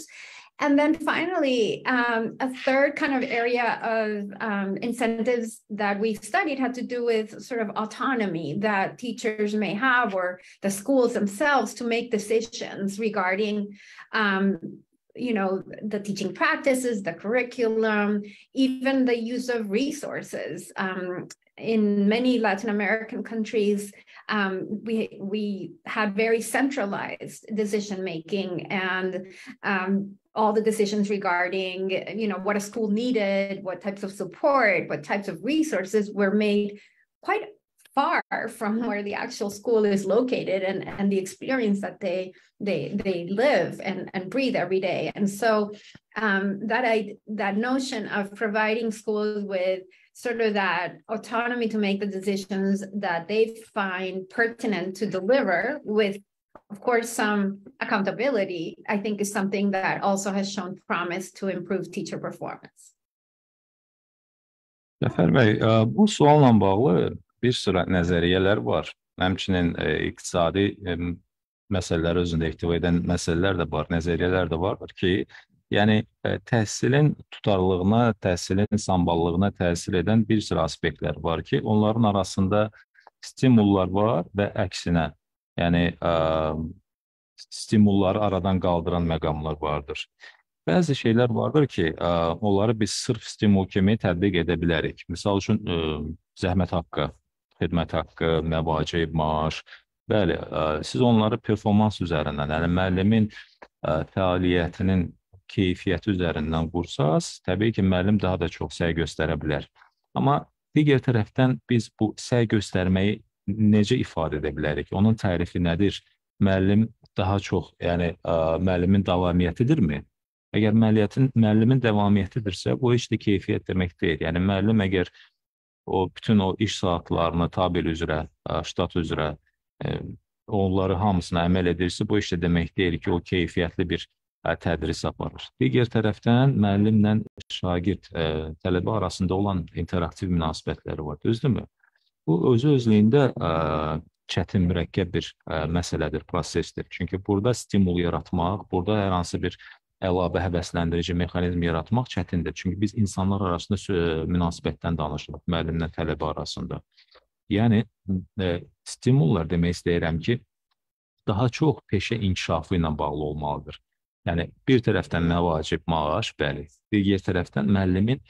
And then finally, um, a third kind of area of um, incentives that we studied had to do with sort of autonomy that teachers may have or the schools themselves to make decisions regarding, um, you know, the teaching practices, the curriculum, even the use of resources. Um, in many Latin American countries, um, we we had very centralized decision making, and um, all the decisions regarding, you know, what a school needed, what types of support, what types of resources were made quite far from where the actual school is located and, and the experience that they they they live and, and breathe every day. And so um, that I that notion of providing schools with sort of that autonomy to make the decisions that they find pertinent to deliver, with, of course, some accountability, I think is something that also has shown promise to improve teacher performance. Cəfər bəy, bu sualla bağlı bir sıra nəzəriyyələr var. Həmçinin iqtisadi məsələlər özündə ehtiva edən məsələlər də var, nəzəriyyələr də vardır ki, yəni təhsilin tutarlılığına, təhsilin samballığına təsir edən bir sıra aspektlər var ki, onların arasında stimullar var və əksinə, yəni stimulları aradan qaldıran məqamlar vardır. Bəzi şeylər vardır ki, onları biz sırf stimul kimi tətbiq edə bilərik. Misal üçün, zəhmət haqqı, xidmət haqqı, məvacib, maaş. Bəli, siz onları performans üzərindən, yəni müəllimin fəaliyyətinin keyfiyyəti üzərindən qursaz, təbii ki, müəllim daha da çox səy göstərə bilər. Amma digər tərəfdən biz bu səy göstərməyi necə ifadə edə bilərik? Onun tərifi nədir? Müəllim daha çox, yəni müəllimin davamiyyətidirmi? Əgər müəllimin davamiyyətidirsə, bu heç də keyfiyyət demək deyil. Yəni, müəllim əgər o bütün o iş saatlarını tabel üzrə, ştat üzrə, onları hamısına əməl edirsə, bu heç də demək deyil ki, o keyfiyyətli bir tədris aparır. Digər tərəfdən, müəllimlə şagird tələbə arasında olan interaktiv münasibətləri var, düzdürmü? Bu, özü özlüyündə çətin, mürəkkəb bir məsələdir, prosesdir. Çünki burada stimul yaratmaq, burada hər hansı bir əlavə həvəsləndirici mexanizm yaratmaq çətindir. Çünki biz insanlar arasında münasibətdən danışırıq, müəllimlə tələbə arasında. Yəni, stimullar demək istəyirəm ki, daha çox peşə inkişafı ilə bağlı olmalıdır. Yəni, bir tərəfdən məvacib, maaş, bəli, digər tərəfdən müəllimin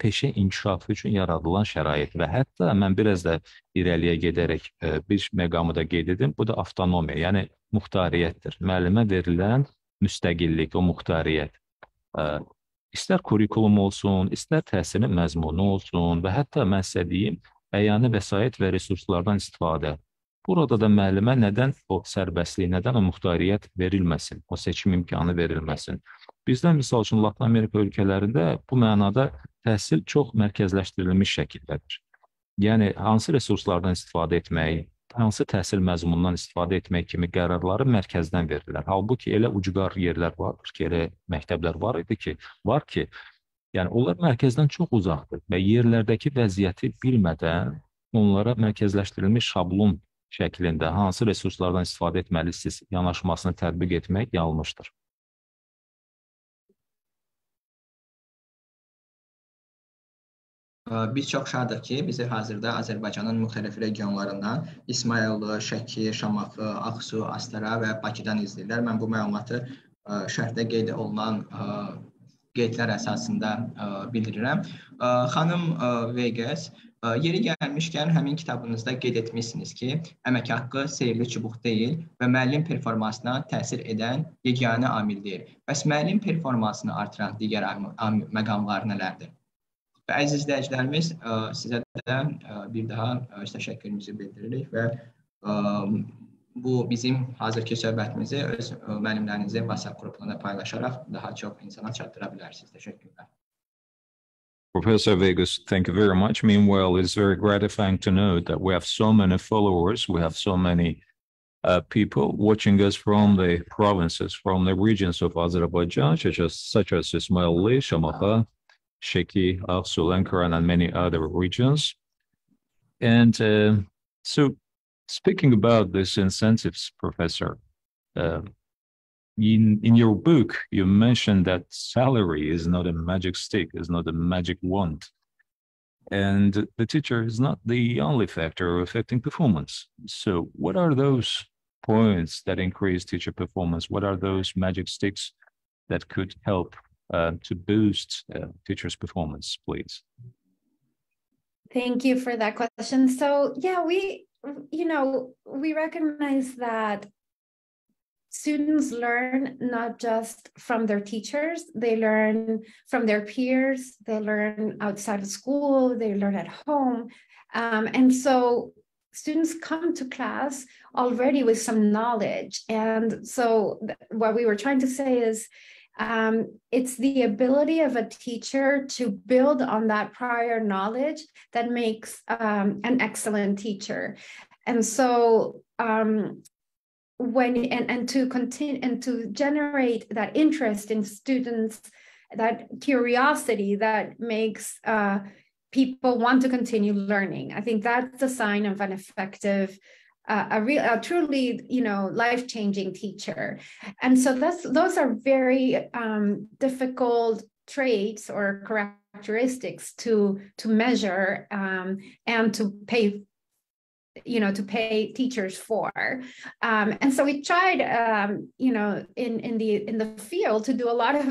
peşə inkişafı üçün yaradılan şərait və hətta mən biraz da irəliyə gedərək bir məqamı da qeyd edim, bu da avtonomiya, yəni muxtariyyətdir. Müəllimə verilən müstəqillik, o muxtariyyət, istər kurikulum olsun, istər təhsilin məzmunu olsun və hətta mən sizə deyim, əyani vəsait və resurslardan istifadə. Burada da müəllimə nədən o sərbəstlik, nədən o muxtariyyət verilməsin, o seçim imkanı verilməsin. Bizdə, misal üçün, Latin Amerika ölkələrində bu mənada təhsil çox mərkəzləşdirilmiş şəkildədir. Yəni, hansı resurslardan istifadə etməyi, hansı təhsil məzmunundan istifadə etmək kimi qərarları mərkəzdən verirlər. Halbuki elə ucqar yerlər vardır ki, elə məktəblər var idi ki, var ki, yəni onlar mərkəzdən çox uzaqdır və yerlərdəki vəziyyəti bilmədən onlara mərkəzləşdirilmiş şablon şəklində hansı resurslardan istifadə etməlisiniz yanaşmasını tətbiq etmək yanlışdır. Biz çox şadıq ki, biz hazırda Azərbaycanın müxtəlif regionlarından İsmayıllı, Şəki, Şamaxı, Ağsu, Astara və Bakıdan izləyirlər. Mən bu məlumatı şərhdə qeyd olunan qeydlər əsasında bildirirəm. Xanım Vegas, yeri gəlmişkən həmin kitabınızda qeyd etmişsiniz ki, əmək haqqı seyirli çubuq deyil və müəllim performansına təsir edən yeganə amildir. Bəs müəllim performansını artıran digər məqamlar nələrdir? Və əziz izləyicilərimiz, sizə də bir daha təşəkkürümüzü bildiririk və bu bizim hazırki söhbətimizi öz müəllimlərinizin WhatsApp qruplarına paylaşaraq daha çox insana çatdıra bilərsiniz. Təşəkkürlər. Professor Vegas, thank you very much. Meanwhile, it's very gratifying to know that we have so many followers, we have so many Uh, people watching us from the provinces, from the regions of Azerbaijan, such as, such as Ismaili, Shamaha, Sheki, Aksu, Lankaran, and many other regions. And uh, so, speaking about these incentives, Professor, uh, in, in your book, you mentioned that salary is not a magic stick, is not a magic wand. And the teacher is not the only factor affecting performance. So, what are those points that increase teacher performance? What are those magic sticks that could help Uh, to boost uh, teachers' performance, please? Thank you for that question. So, yeah, we you know, we recognize that students learn not just from their teachers, they learn from their peers, they learn outside of school, they learn at home. Um, and so students come to class already with some knowledge. And so what we were trying to say is, Um, it's the ability of a teacher to build on that prior knowledge that makes um, an excellent teacher. And so um, when and, and to continue and to generate that interest in students, that curiosity that makes uh, people want to continue learning. I think that's a sign of an effective Uh, a real, a truly, you know, life-changing teacher. And so that's, those are very um, difficult traits or characteristics to, to measure um, and to pay, you know, to pay teachers for. Um, and so we tried, um, you know, in, in the, in the field to do a lot of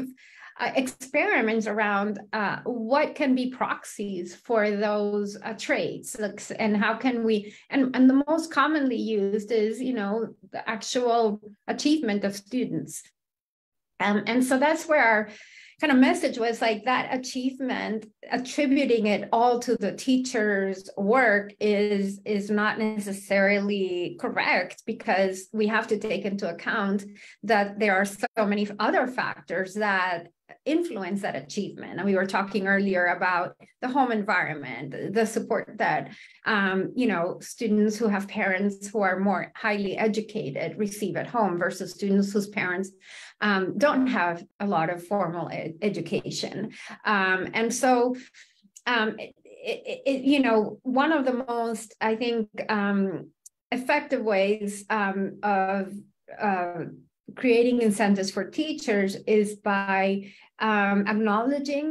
Uh, experiments around uh, what can be proxies for those uh, traits, and how can we, and, and the most commonly used is, you know, the actual achievement of students. Um, and so that's where our kind of message was like that achievement, attributing it all to the teacher's work is, is not necessarily correct, because we have to take into account that there are so many other factors that influence that achievement. And we were talking earlier about the home environment, the support that, um, you know, students who have parents who are more highly educated receive at home versus students whose parents um, don't have a lot of formal ed education. Um, and so, um, it, it, it, you know, one of the most, I think, um, effective ways um, of uh, creating incentives for teachers is by um, acknowledging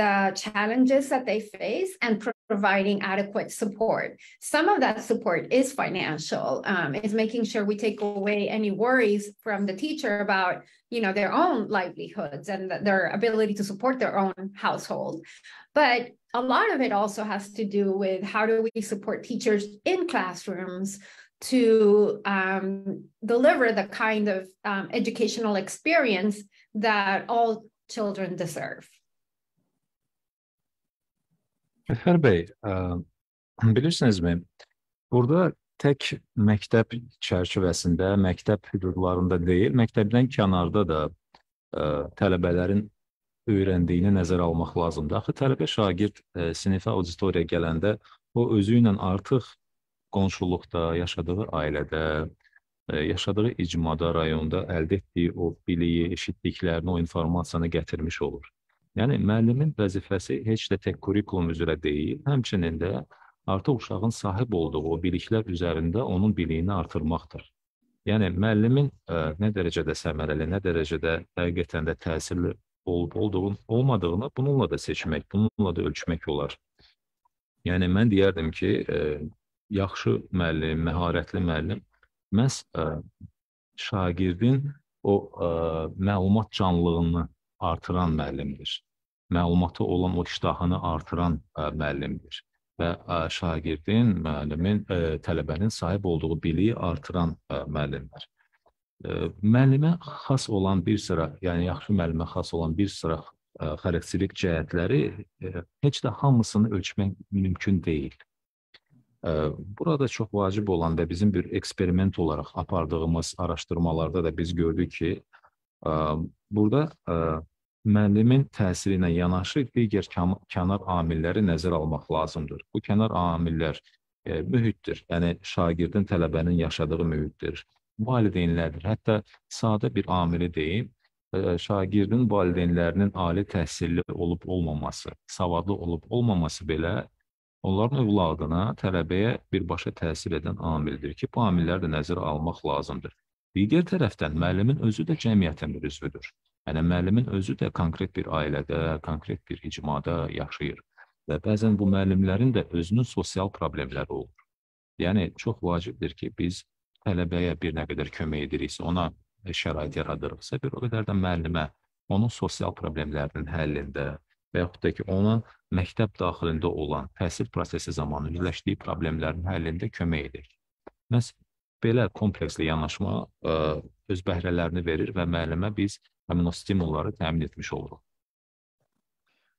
the challenges that they face and pro providing adequate support. Some of that support is financial. Um, it's making sure we take away any worries from the teacher about, you know, their own livelihoods and their ability to support their own household. But a lot of it also has to do with how do we support teachers in classrooms to um, deliver the kind of um, educational experience that all children deserve. Cəfər bəy, ə, bilirsinizmi, burada tək məktəb çərçivəsində, məktəb hüdudlarında deyil, məktəbdən kənarda da ə, tələbələrin öyrəndiyini nəzərə almaq lazımdır. Axı tələbə şagird ə, sinifə, auditoriyaya gələndə o özü ilə artıq qonşuluqda, yaşadığı ailədə, yaşadığı icmada, rayonda əldə etdiyi o biliyi, eşitdiklərini, o informasiyanı gətirmiş olur. Yəni, müəllimin vəzifəsi heç də tək kurikulum üzrə deyil, həmçinin də artıq uşağın sahib olduğu o biliklər üzərində onun biliyini artırmaqdır. Yəni, müəllimin nə dərəcədə səmərəli, nə dərəcədə həqiqətən də təsirli olub-olduğunu, olmadığını bununla da seçmək, bununla da ölçmək olar. Yəni, mən deyərdim ki, yaxşı müəllim, məharətli müəllim məhz ə, şagirdin o ə, məlumat canlılığını artıran müəllimdir. Məlumatı olan o iştahını artıran ə, müəllimdir. Və ə, şagirdin, müəllimin, ə, tələbənin sahib olduğu biliyi artıran ə, müəllimdir. Ə, müəllimə xas olan bir sıra, yəni yaxşı müəllimə xas olan bir sıra ə, xarakteristik cəhətləri ə, heç də hamısını ölçmək mümkün deyil. Burada çox vacib olan və bizim bir eksperiment olaraq apardığımız araşdırmalarda da biz gördük ki, burada müəllimin təsiri ilə yanaşı digər kənar amilləri nəzərə almaq lazımdır. Bu kənar amillər mühitdir, yəni şagirdin, tələbənin yaşadığı mühitdir, valideynlərdir. Hətta sadə bir amili deyim, şagirdin valideynlərinin ali təhsilli olub-olmaması, savadlı olub-olmaması belə onların övladına, tələbəyə birbaşa təsir edən amildir ki, bu amilləri də nəzərə almaq lazımdır. Digər tərəfdən, müəllimin özü də cəmiyyətin bir üzvüdür. Yəni, müəllimin özü də konkret bir ailədə, konkret bir icmada yaşayır və bəzən bu müəllimlərin də özünün sosial problemləri olur. Yəni, çox vacibdir ki, biz tələbəyə bir nə qədər kömək ediriksə, ona şərait yaradırıqsa, bir o qədər də müəllimə onun sosial problemlərinin həllində, və yaxud da ki, ona məktəb daxilində olan təhsil prosesi zamanı birləşdiyi problemlərin həllində kömək edir. Məhz belə kompleksli yanaşma ə, öz bəhrələrini verir və müəllimə biz həmin o stimulları təmin etmiş oluruq.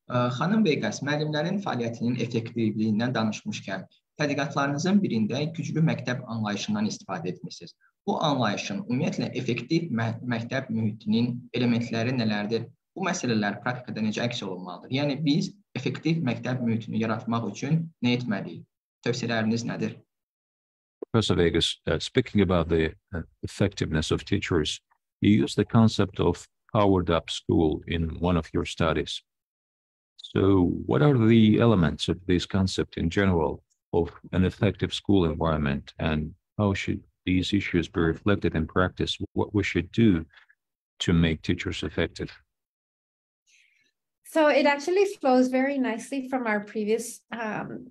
Xanım Vegas, müəllimlərin fəaliyyətinin effektivliyindən danışmışkən, tədqiqatlarınızın birində güclü məktəb anlayışından istifadə etmişsiniz. Bu anlayışın ümumiyyətlə effektiv məktəb mühitinin elementləri nələrdir? Bu məsələlər praktikada necə əks olunmalıdır? Yəni biz effektiv məktəb mühitini yaratmaq üçün nə etməliyik? Tövsiyələriniz nədir? Professor Vegas, uh, speaking about the uh, effectiveness of teachers, you use the concept of powered up school in one of your studies. So what are the elements of this concept in general of an effective school environment, and how should these issues be reflected in practice? What we should do to make teachers effective? So it actually flows very nicely from our previous um,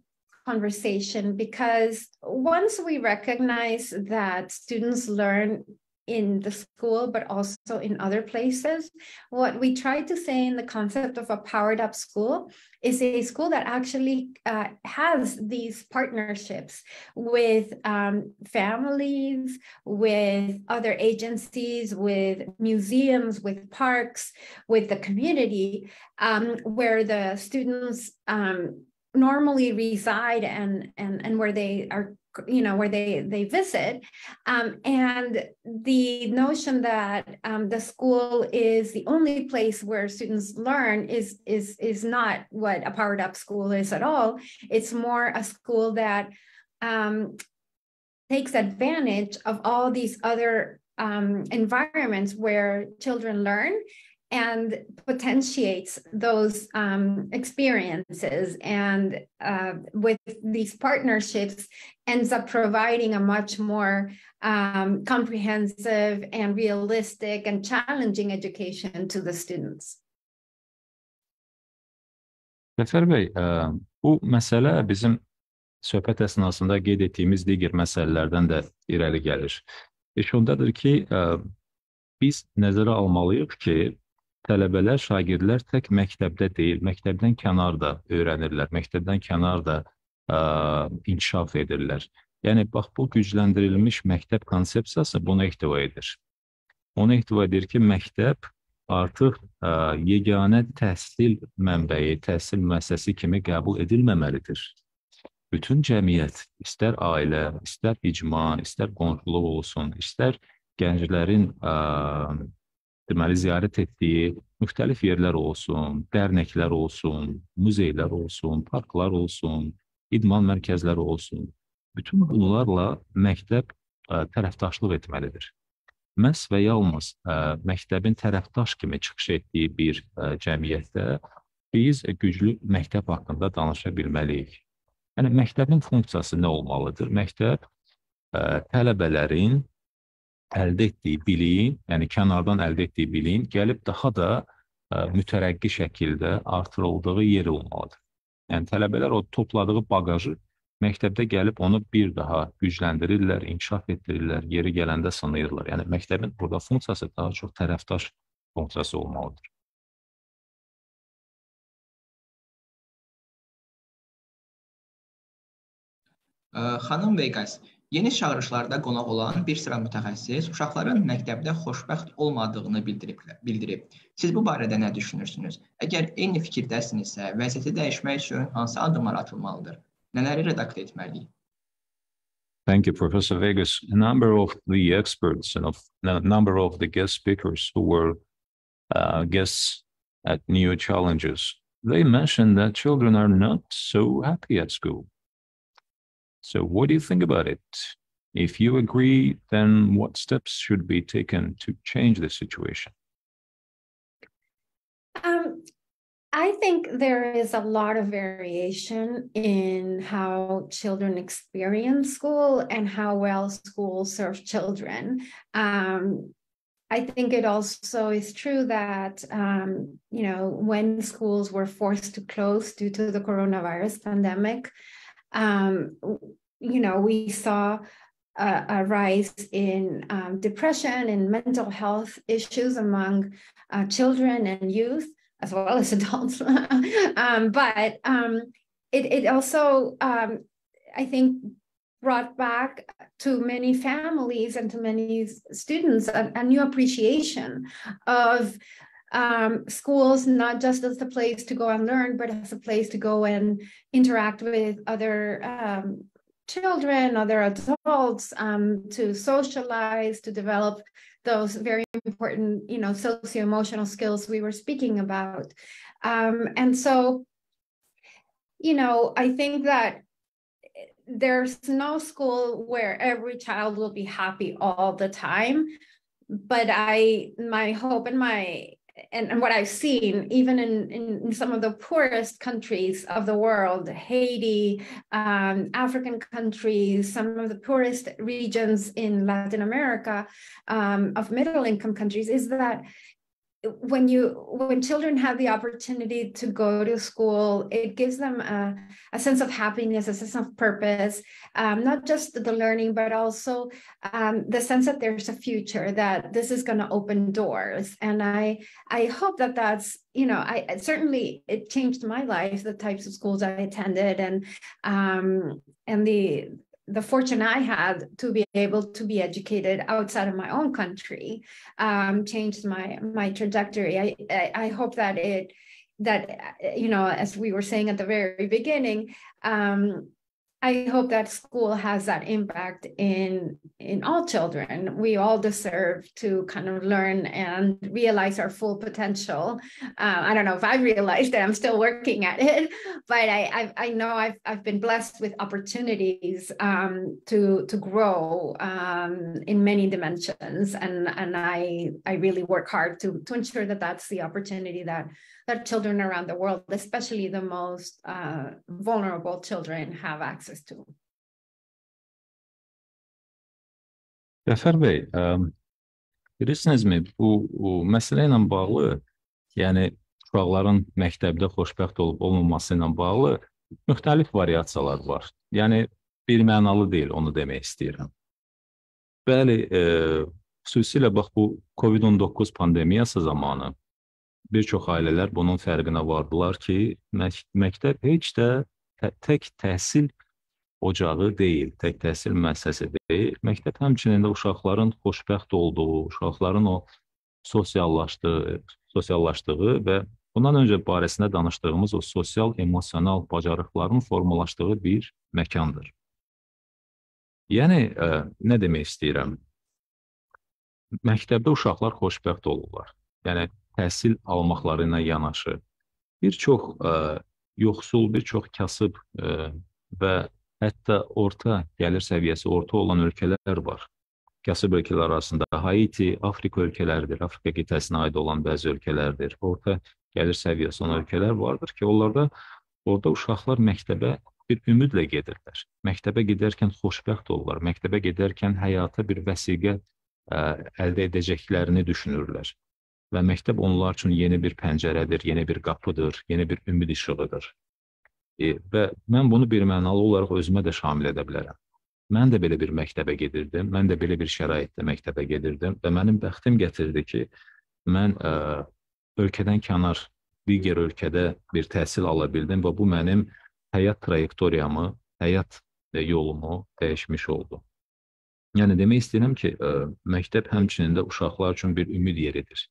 conversation, because once we recognize that students learn in the school, but also in other places, what we try to say in the concept of a powered up school is a school that actually uh, has these partnerships with um, families, with other agencies, with museums, with parks, with the community, um, where the students um, normally reside and and and where they are, you know, where they they visit, um, and the notion that um, the school is the only place where students learn is is is not what a powered up school is at all. It's more a school that um, takes advantage of all these other um, environments where children learn and potentiates those um, experiences, and uh, with these partnerships ends up providing a much more um, comprehensive and realistic and challenging education to the students. Cəfər bəy, ə, bu məsələ bizim söhbət əsnasında qeyd etdiyimiz digər məsələlərdən də irəli gəlir. İş ondadır ki, ə, biz nəzərə almalıyıq ki, tələbələr, şagirdlər tək məktəbdə deyil, məktəbdən kənarda öyrənirlər, məktəbdən kənarda ə, inkişaf edirlər. Yəni, bax, bu gücləndirilmiş məktəb konsepsiyası bunu ehtiva edir. Onu ehtiva edir ki, məktəb artıq ə, yeganə təhsil mənbəyi, təhsil müəssisəsi kimi qəbul edilməməlidir. Bütün cəmiyyət, istər ailə, istər icma, istər qonşuluq olsun, istər gənclərin ə, deməli, ziyarət etdiyi müxtəlif yerlər olsun, dərnəklər olsun, muzeylər olsun, parklar olsun, idman mərkəzləri olsun. Bütün bunlarla məktəb ə, tərəfdaşlıq etməlidir. Məhz və yalnız ə, məktəbin tərəfdaş kimi çıxış etdiyi bir ə, cəmiyyətdə biz güclü məktəb haqqında danışa bilməliyik. Yəni, məktəbin funksiyası nə olmalıdır? Məktəb ə, tələbələrin əldə etdiyi biliyin, yəni kənardan əldə etdiyi biliyin gəlib daha da ə, mütərəqqi şəkildə artırıldığı yer olmalıdır. Yəni tələbələr o topladığı baqajı məktəbdə gəlib onu bir daha gücləndirirlər, inkişaf etdirirlər, yeri gələndə sınayırlar. Yəni məktəbin burada funksiyası daha çox tərəfdaş funksiyası olmalıdır. Xanım Vegas, yeni çağırışlarda qonaq olan bir sıra mütəxəssis uşaqların məktəbdə xoşbəxt olmadığını bildirib. Siz bu barədə nə düşünürsünüz? Əgər eyni fikirdəsinizsə, vəziyyəti dəyişmək üçün hansı addımlar atılmalıdır? Nələri redaktə etməliyik? Thank you, Professor Vegas. A number of the experts and of, a number of the guest speakers who were uh, guests at New Challenges, they mentioned that children are not so happy at school. So what do you think about it? If you agree, then what steps should be taken to change the situation? Um, I think there is a lot of variation in how children experience school and how well schools serve children. Um, I think it also is true that, um, you know, when schools were forced to close due to the coronavirus pandemic, Um, you know, we saw a, a rise in um, depression and mental health issues among uh, children and youth, as well as adults. um, but um, it, it also, um, I think, brought back to many families and to many students a, a new appreciation of um, schools, not just as a place to go and learn, but as a place to go and interact with other um, children, other adults, um, to socialize, to develop those very important, you know, socio-emotional skills we were speaking about. Um, and so, you know, I think that there's no school where every child will be happy all the time, but I, my hope and my, and, and what I've seen, even in, in some of the poorest countries of the world, Haiti, um, African countries, some of the poorest regions in Latin America, um, of middle-income countries, is that when you when children have the opportunity to go to school, it gives them a, a sense of happiness, a sense of purpose, um, not just the learning, but also um, the sense that there's a future, that this is going to open doors. And I I hope that that's, you know, I certainly, it changed my life, the types of schools I attended, and um, and the the fortune I had to be able to be educated outside of my own country um, changed my my trajectory. I, I I hope that it that you know, as we were saying at the very beginning, um, I hope that school has that impact in in all children. We all deserve to kind of learn and realize our full potential. Uh, I don't know if I realized that, I'm still working at it, but I I, I know I've I've been blessed with opportunities um, to to grow um, in many dimensions, and and I I really work hard to to ensure that that's the opportunity that that children around the world, especially the most uh, vulnerable children, have access to. Cəfər bəy, bilirsinizmi, bu, bu məsələ ilə bağlı, yəni uşaqların məktəbdə xoşbəxt olub olmaması ilə bağlı müxtəlif variasiyalar var. Yəni bir mənalı deyil, onu demək istəyirəm. Bəli, e, xüsusilə bax bu COVID on doqquz pandemiyası zamanı bir çox ailələr bunun fərqinə vardılar ki, məktəb heç də tək təhsil ocağı deyil, tək təhsil müəssisəsi deyil. Məktəb həmçinin də uşaqların xoşbəxt olduğu, uşaqların o sosiallaşdığı, sosiallaşdığı və bundan öncə barəsində danışdığımız o sosial-emosional bacarıqların formalaşdığı bir məkandır. Yəni, ə, nə demək istəyirəm? Məktəbdə uşaqlar xoşbəxt olurlar. Yəni, təhsil almaqlarına yanaşı. Bir çox ə, yoxsul, bir çox kasıb ə, və hətta orta gəlir səviyyəsi orta olan ölkələr var. Kasıb ölkələr arasında Haiti, Afrika ölkələridir, Afrika qitəsinə aid olan bəzi ölkələrdir. Orta gəlir səviyyəsi olan ölkələr vardır ki, onlarda orada uşaqlar məktəbə bir ümidlə gedirlər. Məktəbə gedərkən xoşbəxt olurlar, məktəbə gedərkən həyata bir vəsiqə ə, əldə edəcəklərini düşünürlər. Və məktəb onlar üçün yeni bir pəncərədir, yeni bir qapıdır, yeni bir ümid işığıdır. E, və mən bunu bir mənalı olaraq özümə də şamil edə bilərəm. Mən də belə bir məktəbə gedirdim, mən də belə bir şəraitdə məktəbə gedirdim və mənim bəxtim gətirdi ki, mən ə, ölkədən kənar digər ölkədə bir təhsil ala bildim və bu mənim həyat trayektoriyamı, həyat yolumu dəyişmiş oldu. Yəni demək istəyirəm ki, ə, məktəb həmçinin də uşaqlar üçün bir ümid yeridir.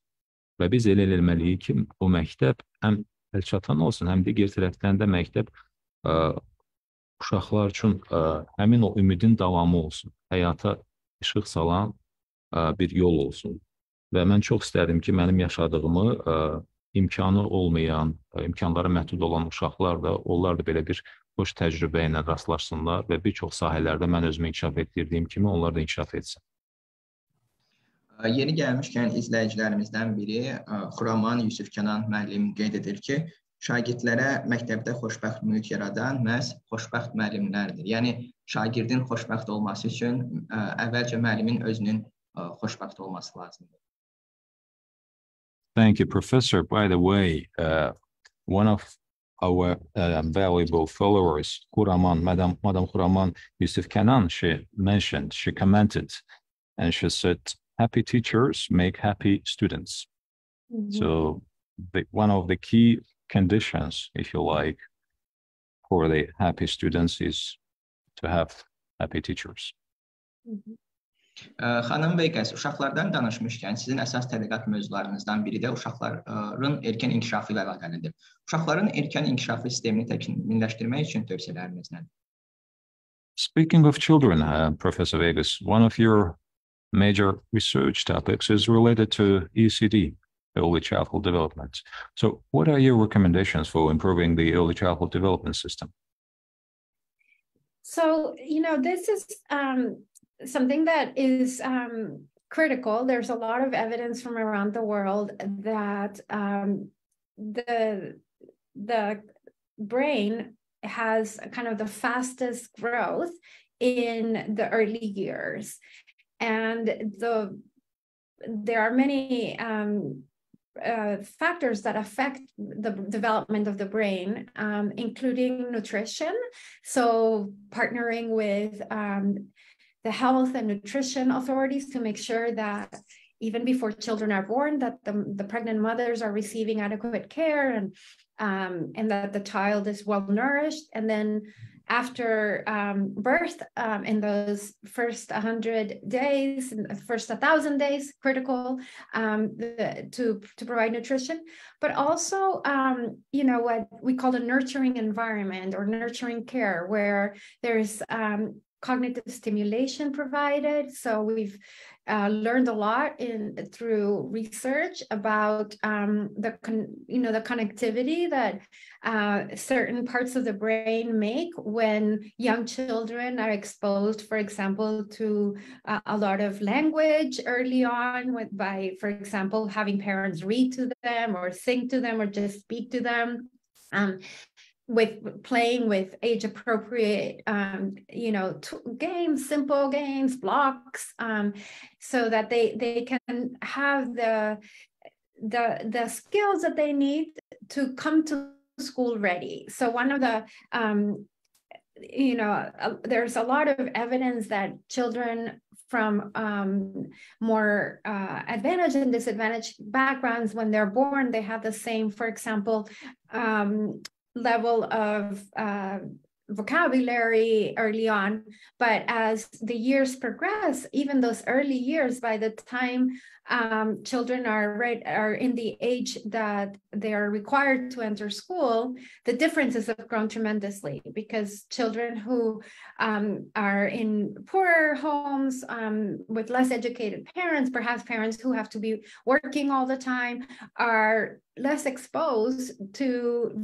Və biz elə eləməliyik ki, bu məktəb həm əlçatan olsun, həm digər tərəfdən də məktəb ə, uşaqlar üçün ə, həmin o ümidin davamı olsun, həyata işıq salan ə, bir yol olsun. Və mən çox istərdim ki, mənim yaşadığımı ə, imkanı olmayan, ə, imkanları məhdud olan uşaqlar da, onlar da belə bir xoş təcrübə ilə rastlaşsınlar və bir çox sahələrdə mən özümü inkişaf etdirdiyim kimi onlar da inkişaf etsin. Yeni gəlmişkən izləyicilərimizdən biri Xuraman Yusufcanan müəllim qeyd edir ki, şagirdlərə məktəbdə xoşbəxt mühit yaradan məhz xoşbəxt müəllimlərdir. Yəni, şagirdin xoşbəxt olması üçün əvvəlcə müəllimin özünün xoşbəxt olması lazımdır. Thank you, Professor. By the way, uh, one of our uh, valuable followers, Khuraman, Madam, Madam Khuraman Yusufcanan, she mentioned, she commented, and she said, happy teachers make happy students. Mm-hmm. So the, one of the key conditions, if you like, for the happy students is to have happy teachers. Mm-hmm. Xanım Vegas, uşaqlardan danışmışkən sizin əsas tədqiqat mövzularınızdan biri də uşaqların erkən inkişafı ilə əlaqəlidir. Uşaqların erkən inkişafı sistemini təkmilləşdirmək üçün tövsiyələriniz nədir? Speaking of children, uh, Professor Vegas, one of your major research topics is related to E C D, early childhood development. So what are your recommendations for improving the early childhood development system? So, you know, this is... Um... something that is um, critical. There's a lot of evidence from around the world that um, the, the brain has kind of the fastest growth in the early years. And the there are many um, uh, factors that affect the development of the brain, um, including nutrition. So partnering with um, the health and nutrition authorities to make sure that even before children are born, that the, the pregnant mothers are receiving adequate care and, um, and that the child is well nourished. And then after um, birth, um, in those first one hundred days, in the first one thousand days, critical um, the, to, to provide nutrition, but also, um, you know, what we call a nurturing environment or nurturing care, where there's um, cognitive stimulation provided. So we've uh, learned a lot in through research about um, the con you know the connectivity that uh, certain parts of the brain make when young children are exposed, for example, to uh, a lot of language early on, with, by, for example, having parents read to them or sing to them or just speak to them. Um, with playing with age-appropriate, um, you know, games, simple games, blocks, um, so that they they can have the the the skills that they need to come to school ready. So one of the um, you know, uh, there's a lot of evidence that children from um, more uh, advantaged and disadvantaged backgrounds, when they're born, they have the same, for example, Um, level of uh, vocabulary early on, but as the years progress, even those early years, by the time um, children are right are in the age that they are required to enter school, the differences have grown tremendously, because children who um, are in poorer homes um, with less educated parents, perhaps parents who have to be working all the time, are less exposed to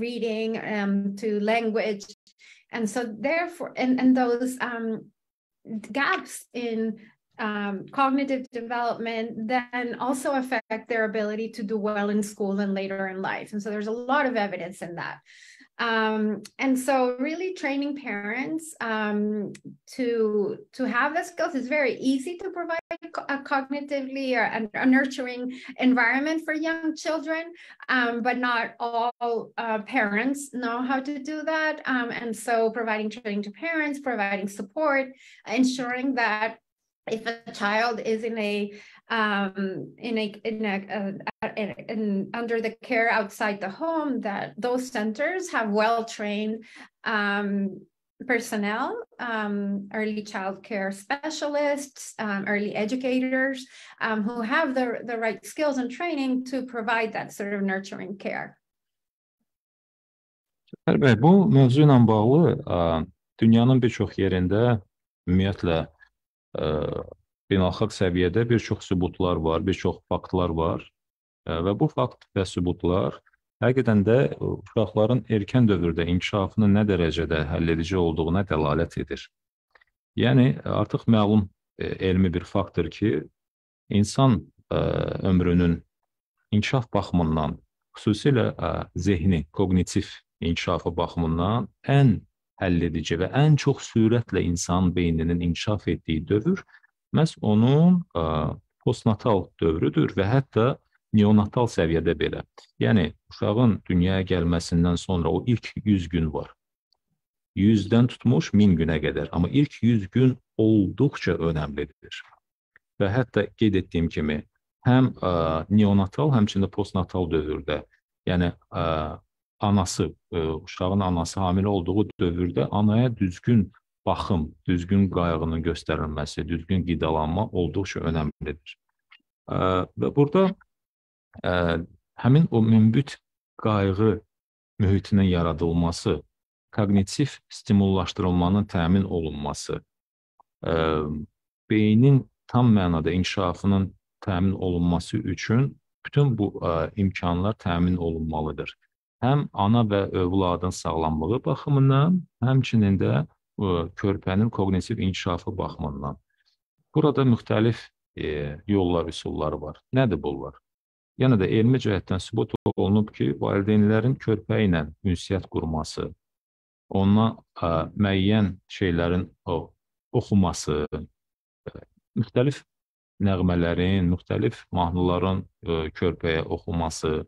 reading, um, to language. And so therefore, and, and those um, gaps in um, cognitive development then also affect their ability to do well in school and later in life. And so there's a lot of evidence in that. Um, and so really training parents um, to, to have the skills is very easy to provide a cognitively or a, a nurturing environment for young children, um, but not all uh, parents know how to do that. Um, and so providing training to parents, providing support, ensuring that if a child is in a um in a in a uh, in, in under the care outside the home, that those centers have well-trained um personnel, um early child care specialists, um, early educators, um, who have the the right skills and training to provide that sort of nurturing care. Bəli, bu mövzu ilə bağlı dünyanın bir çox yerində ümumiyyətlə beynəlxalq səviyyədə bir çox sübutlar var, bir çox faktlar var və bu fakt və sübutlar həqiqətən də uşaqların erkən dövrdə inkişafının nə dərəcədə həlledici olduğuna dəlalət edir. Yəni, artıq məlum elmi bir faktdır ki, insan ömrünün inkişaf baxımından, xüsusilə zehni, kognitiv inkişafı baxımından ən həlledici və ən çox sürətlə insan beyninin inkişaf etdiyi dövr məhz onun postnatal dövrüdür və hətta neonatal səviyyədə belə. Yəni, uşağın dünyaya gəlməsindən sonra o ilk yüz gün var. yüzdən tutmuş min günə qədər, amma ilk yüz gün olduqca önəmlidir. Və hətta qeyd etdiyim kimi, həm neonatal, həmçində postnatal dövrdə, yəni anası, uşağın anası hamilə olduğu dövrdə anaya düzgün baxım, düzgün qayğının göstərilməsi, düzgün qidalanma olduqca önəmlidir. Və burada həmin o münbit qayğı mühitinin yaradılması, kognitiv stimullaşdırılmanın təmin olunması, beynin tam mənada inkişafının təmin olunması üçün bütün bu imkanlar təmin olunmalıdır. Həm ana və övladın sağlamlığı baxımından, həmçinin də körpənin kognitiv inkişafı baxımından. Burada müxtəlif yollar, üsulları var. Nədir bunlar? Yəni də elmi cəhətdən sübut olunub ki, valideynlərin körpə ilə ünsiyyət qurması, ona müəyyən şeylərin oxuması, müxtəlif nəğmələrin, müxtəlif mahnıların körpəyə oxuması,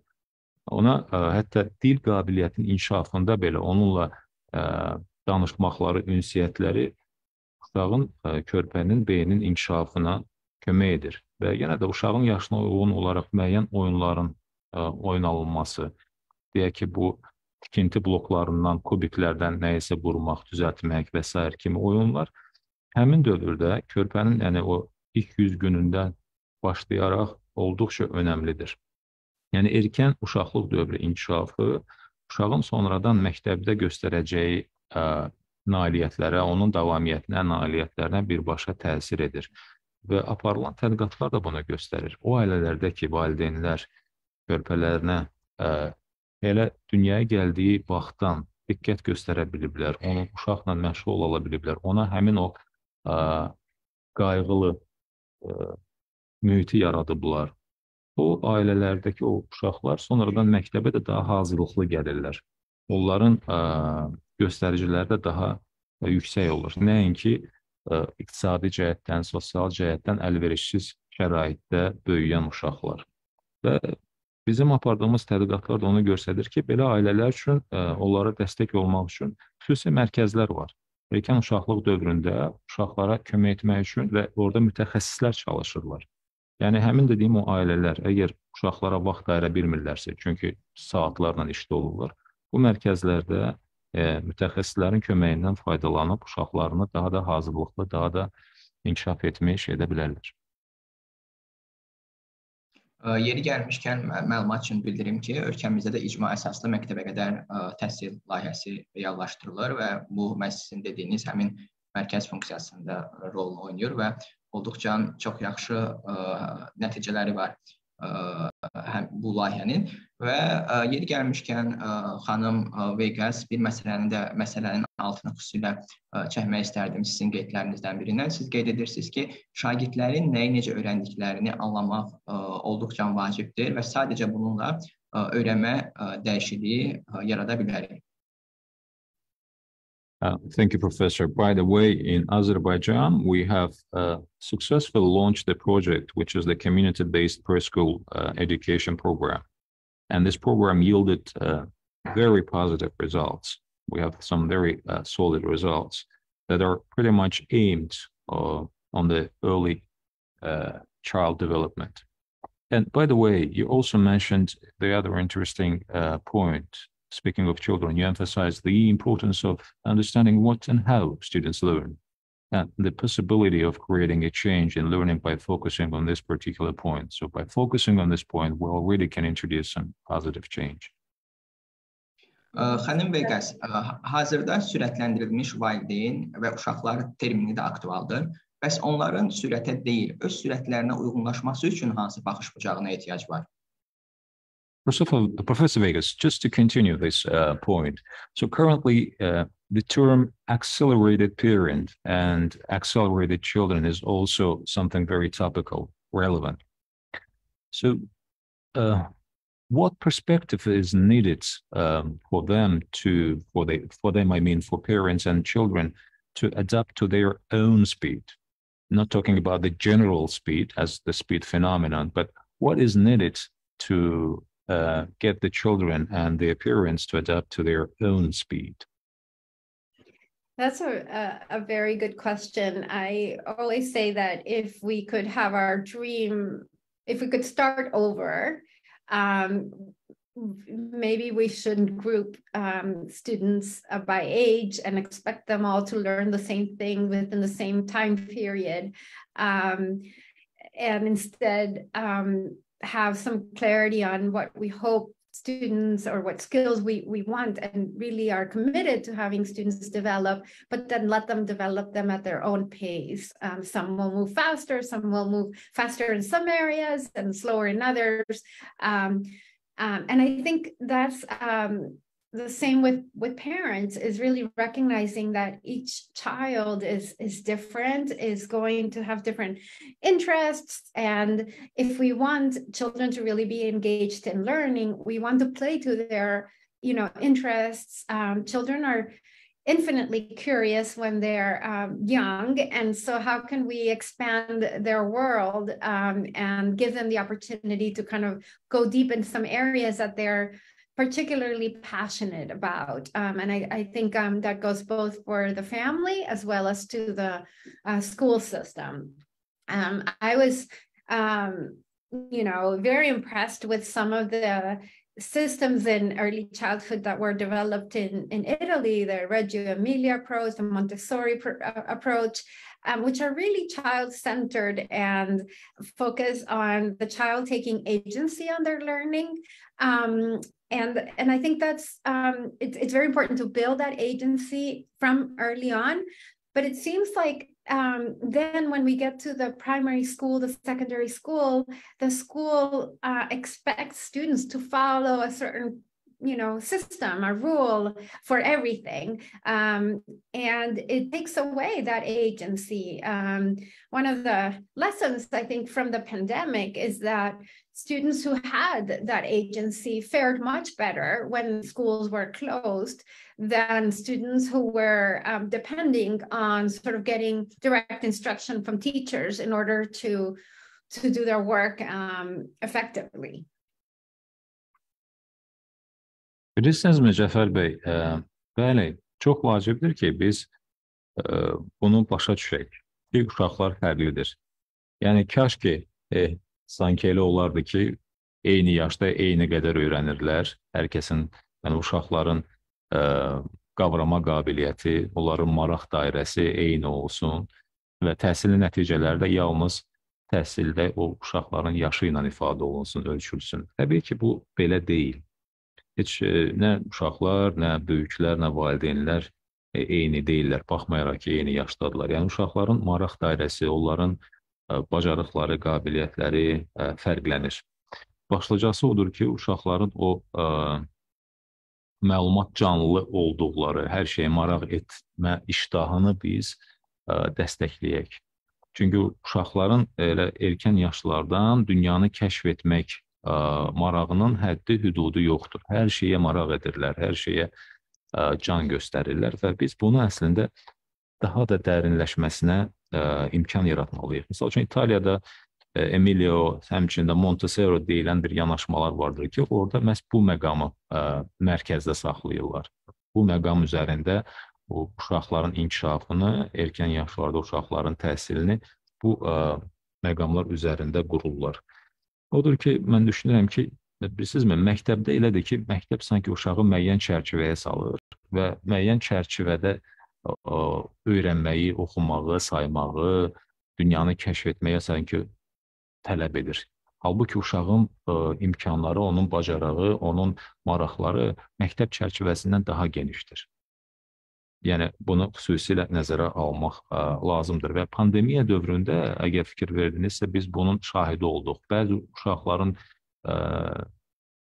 ona hətta dil qabiliyyətinin inkişafında belə onunla danışmaqları, ünsiyyətləri uşağın, körpənin, beynin inkişafına kömək edir. Və yenə də uşağın yaşına uyğun olaraq müəyyən oyunların oynanılması, deyək ki, bu tikinti bloklarından, kubiklərdən nəyisə vurmaq, düzəltmək və s. kimi oyunlar həmin dövrdə körpənin, yəni o ilk yüz günündən başlayaraq olduqca önəmlidir. Yəni, erkən uşaqlıq dövrü inkişafı uşağın sonradan məktəbdə göstərəcəyi nailiyyətlərə, onun davamiyyətinə, nailiyyətlərinə birbaşa təsir edir. Və aparılan tədqiqatlar da bunu göstərir. O ailələrdə ki, valideynlər körpələrinə elə dünyaya gəldiyi vaxtdan diqqət göstərə biliblər, onun uşaqla məşğul ola biliblər, ona həmin o qayğılı mühiti yaradıblar. O ailələrdəki o uşaqlar sonradan məktəbə də daha hazırlıqlı gəlirlər. Onların göstəriciləri də daha yüksək olur. Nəinki iqtisadi cəhətdən, sosial cəhətdən əlverişsiz şəraitdə böyüyən uşaqlar. Və bizim apardığımız tədqiqatlar da onu göstərir ki, belə ailələr üçün, onlara dəstək olmaq üçün xüsusi mərkəzlər var. Erkən uşaqlıq dövründə uşaqlara kömək etmək üçün və orada mütəxəssislər çalışırlar. Yəni, həmin dediyim o ailələr, əgər uşaqlara vaxt ayıra bilmirlərsə, çünki saatlarla işdə olurlar, bu mərkəzlərdə mütəxəssislərin köməyindən faydalanıb uşaqlarını daha da hazırlıqlı, daha da inkişaf etməyə iş edə bilərlər. Yeri gəlmişkən, məlumat üçün bildirim ki, ölkəmizdə də icma əsaslı məktəbə qədər təhsil layihəsi reallaşdırılır və bu, müəssisin dediyiniz həmin mərkəz funksiyasında rolunu oynayır və olduqca çox yaxşı nəticələri var bu layihənin və yeri gəlmişkən xanım Vegas bir məsələnin altını xüsusilə çəkmək istərdim sizin qeydlərinizdən birindən. Siz qeyd edirsiniz ki, şagirdlərin nəyi necə öyrəndiklərini anlamaq olduqca vacibdir və sadəcə bununla öyrənmə dəyişikliyi yarada bilərik. Uh, thank you, Professor. By the way, in Azerbaijan, we have uh, successfully launched a project, which is the community-based preschool uh, education program. And this program yielded uh, very positive results. We have some very uh, solid results that are pretty much aimed uh, on the early uh, child development. And by the way, you also mentioned the other interesting uh, point. Speaking of children, you emphasize the importance of understanding what and how students learn and the possibility of creating a change in learning by focusing on this particular point. So by focusing on this point, we already can introduce some positive change. Xanım Vegas, hazırda sürətləndirilmiş valideyn və uşaqlar termini də aktualdır. Bəs onların sürətə deyil, öz sürətlərinə uyğunlaşması üçün hansı baxış bucağına ehtiyac var? First of all, Professor Vegas, just to continue this uh, point. So currently, uh, the term accelerated parent and accelerated children is also something very topical, relevant. So uh, what perspective is needed um, for them to, for, they, for them, I mean, for parents and children to adapt to their own speed? Not talking about the general speed as the speed phenomenon, but what is needed to Uh, get the children and their parents to adapt to their own speed? That's a, a, a very good question. I always say that if we could have our dream, if we could start over, um, maybe we shouldn't group um, students uh, by age and expect them all to learn the same thing within the same time period. Um, and instead um, have some clarity on what we hope students or what skills we, we want, and really are committed to having students develop, but then let them develop them at their own pace. Um, some will move faster, some will move faster in some areas and slower in others. Um, Um, and I think that's um, the same with, with parents, is really recognizing that each child is, is different, is going to have different interests. And if we want children to really be engaged in learning, we want to play to their, you know, interests. Um, children are infinitely curious when they're um, young. And so how can we expand their world um, and give them the opportunity to kind of go deep in some areas that they're particularly passionate about? Um, and I, I think um, that goes both for the family as well as to the uh, school system. Um, I was, um, you know, very impressed with some of the systems in early childhood that were developed in, in Italy, the Reggio Emilia approach, the Montessori pr approach, um, which are really child-centered and focus on the child taking agency on their learning. Um, and, and I think that's, um, it, it's very important to build that agency from early on, but it seems like Um, then when we get to the primary school, the secondary school, the school uh, expects students to follow a certain, you know, system, a rule for everything. Um, and it takes away that agency. Um, one of the lessons, I think, from the pandemic is that students who had that agency fared much better when schools were closed than students who were um, depending on sort of getting direct instruction from teachers in order to, to do their work um, effectively. Bilirsinizmi Cəfər bəy, ə, bəli, çox vacibdir ki, biz ə, bunu başa düşək. İlk uşaqlar fərqlidir. Yəni, kaş ki, e, sanki elə olardı ki, eyni yaşda eyni qədər öyrənirlər. Hər kəsin, yəni uşaqların ə, qavrama qabiliyyəti, onların maraq dairəsi eyni olsun və təhsilin nəticələri də yalnız təhsildə o uşaqların yaşı ilə ifadə olunsun, ölçülsün. Təbii ki, bu belə deyil. Heç nə uşaqlar, nə böyüklər, nə valideynlər eyni deyillər, baxmayaraq ki, eyni yaşdadırlar. Yəni, uşaqların maraq dairəsi, onların bacarıqları, qabiliyyətləri fərqlənir. Başlıcası odur ki, uşaqların o ə, məlumat canlı olduqları, hər şeyi maraq etmə iştahını biz ə, dəstəkləyək. Çünki uşaqların elə erkən yaşlardan dünyanı kəşf etmək marağının həddi, hüdudu yoxdur. Hər şeyə maraq edirlər, hər şeyə can göstərirlər və biz bunu əslində daha da dərinləşməsinə imkan yaratmalıyıq. Misal üçün, İtaliyada Emilio, həmçində Montessori deyilən bir yanaşmalar vardır ki, orada məhz bu məqamı mərkəzdə saxlayırlar. Bu məqam üzərində uşaqların inkişafını, erkən yaşlarda uşaqların təhsilini bu məqamlar üzərində qururlar. Odur ki, mən düşünürəm ki, bilirsinizmi, məktəbdə elədir ki, məktəb sanki uşağı müəyyən çərçivəyə salır və müəyyən çərçivədə öyrənməyi, oxumağı, saymağı, dünyanı kəşf etməyə sanki tələb edir. Halbuki uşağın imkanları, onun bacarağı, onun maraqları məktəb çərçivəsindən daha genişdir. Yəni, bunu xüsusilə nəzərə almaq ə, lazımdır və pandemiya dövründə, əgər fikir verdinizsə, biz bunun şahidi olduq. Bəzi uşaqların ə,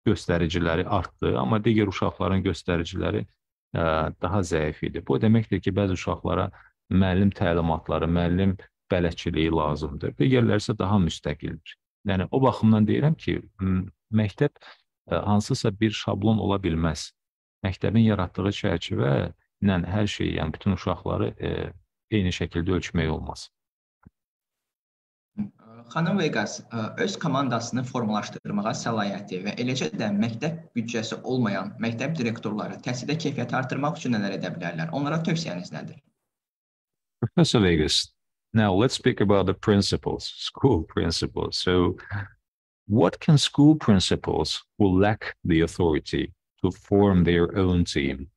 göstəriciləri artdı, amma digər uşaqların göstəriciləri ə, daha zəif idi. Bu deməkdir ki, bəzi uşaqlara müəllim təlimatları, müəllim bələdçiliyi lazımdır. Digərləri isə daha müstəqildir. Yəni, o baxımdan deyirəm ki, məktəb ə, hansısa bir şablon ola bilməz. Məktəbin yaratdığı çərçivə ilə hər şeyi, yəni bütün uşaqları e, eyni şəkildə ölçmək olmaz. Xanım Vegas öz komandasını formalaşdırmağa səlahiyyəti və eləcə də məktəb büdcəsi olmayan məktəb direktorları təhsildə keyfiyyəti artırmaq üçün nələr edə bilərlər? Onlara tövsiyəniz nədir? Professor Vegas, now let's speak about the principles, school principles. So what can school principals who lack the authority to form their own team,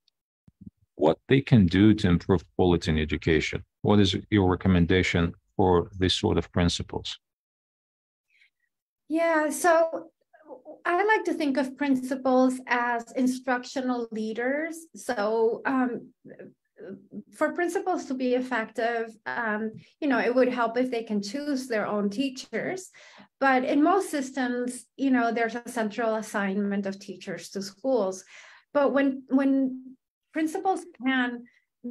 what they can do to improve quality in education? What is your recommendation for this sort of principals? Yeah, so I like to think of principals as instructional leaders. So um, for principals to be effective, um, you know, it would help if they can choose their own teachers. But in most systems, you know, there's a central assignment of teachers to schools. But when, when principals can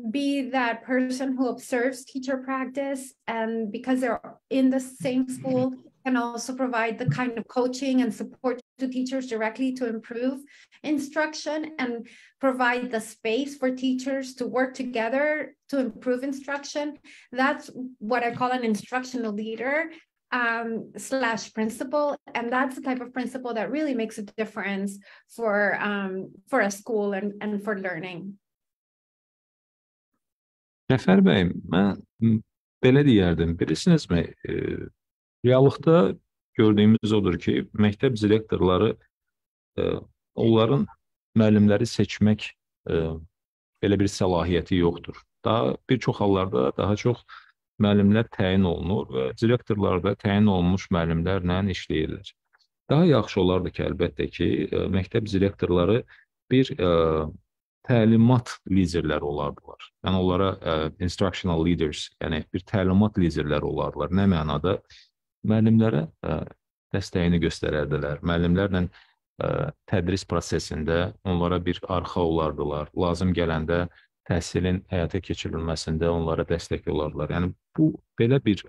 be that person who observes teacher practice, and because they're in the same school, can also provide the kind of coaching and support to teachers directly to improve instruction and provide the space for teachers to work together to improve instruction. That's what I call an instructional leader um, slash principal. And that's the type of principal that really makes a difference for, um, for a school and, and for learning. Cəfər bəy, mən belə deyərdim, bilirsinizmi? Reallıqda gördüyümüz odur ki, məktəb direktorları onların müəllimləri seçmək belə bir səlahiyyəti yoxdur. Daha bir çox hallarda daha çox müəllimlər təyin olunur və direktorlar da təyin olunmuş müəllimlərlə işləyirlər. Daha yaxşı olardı ki, əlbəttə ki, məktəb direktorları bir təlimat liderləri olardılar. Yəni onlara instructional leaders, yəni bir təlimat liderləri olardılar. Nə mənada? Müəllimlərə dəstəyini göstərərdilər, müəllimlərlə tədris prosesində onlara bir arxa olardılar, lazım gələndə təhsilin həyata keçirilməsində onlara dəstək olardılar. Yəni, bu belə bir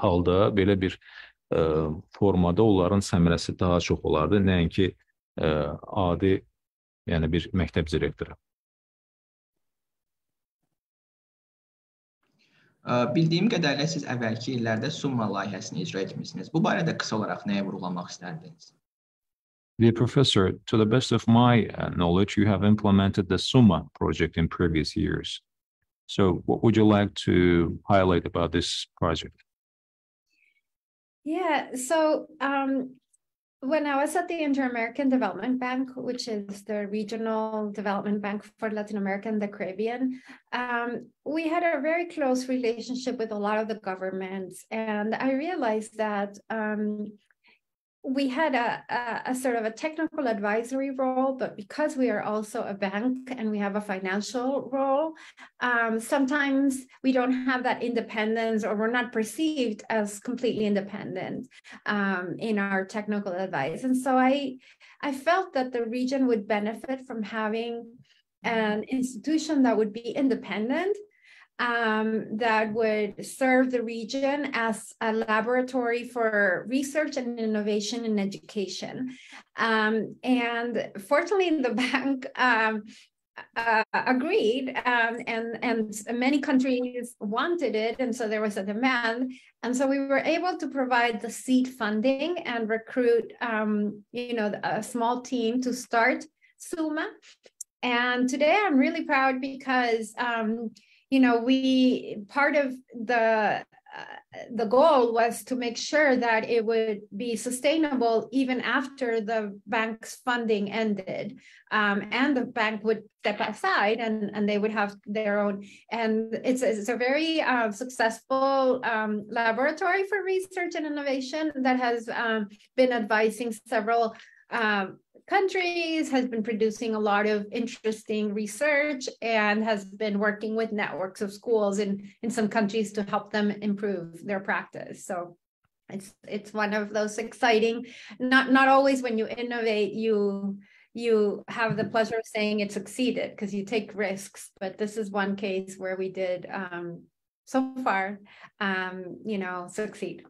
halda, belə bir formada onların səmərəsi daha çox olardı, nəinki adi yəni bir məktəb direktoru. Bildiyim qədərlə siz əvvəlki illərdə SUMA layihəsini icra etmişsiniz. Bu barədə qısa olaraq nəyə vurğulamaq istərdiniz? Dear Professor, to the best of my knowledge, you have implemented the SUMA project in previous years. So what would you like to highlight about this project? Yeah, so um, when I was at the Inter-American Development Bank, which is the regional development bank for Latin America and the Caribbean, um, we had a very close relationship with a lot of the governments. And I realized that um, we had a, a, a sort of a technical advisory role, but because we are also a bank and we have a financial role, um, sometimes we don't have that independence, or we're not perceived as completely independent um, in our technical advice. And so I, I felt that the region would benefit from having an institution that would be independent, Um, that would serve the region as a laboratory for research and innovation in education. Um, and fortunately, the bank um, uh, agreed, um, and, and many countries wanted it, and so there was a demand. And so we were able to provide the seed funding and recruit um, you know, a small team to start SUMA. And today I'm really proud because um, you know, we part of the uh, the goal was to make sure that it would be sustainable even after the bank's funding ended, um, and the bank would step aside and and they would have their own. And it's it's a very uh, successful um, laboratory for research and innovation that has um, been advising several Um, countries, has been producing a lot of interesting research, and has been working with networks of schools in, in some countries to help them improve their practice. So it's it's one of those exciting, not not always when you innovate, you you have the pleasure of saying it succeeded because you take risks. But this is one case where we did um, so far, um, you know, succeed.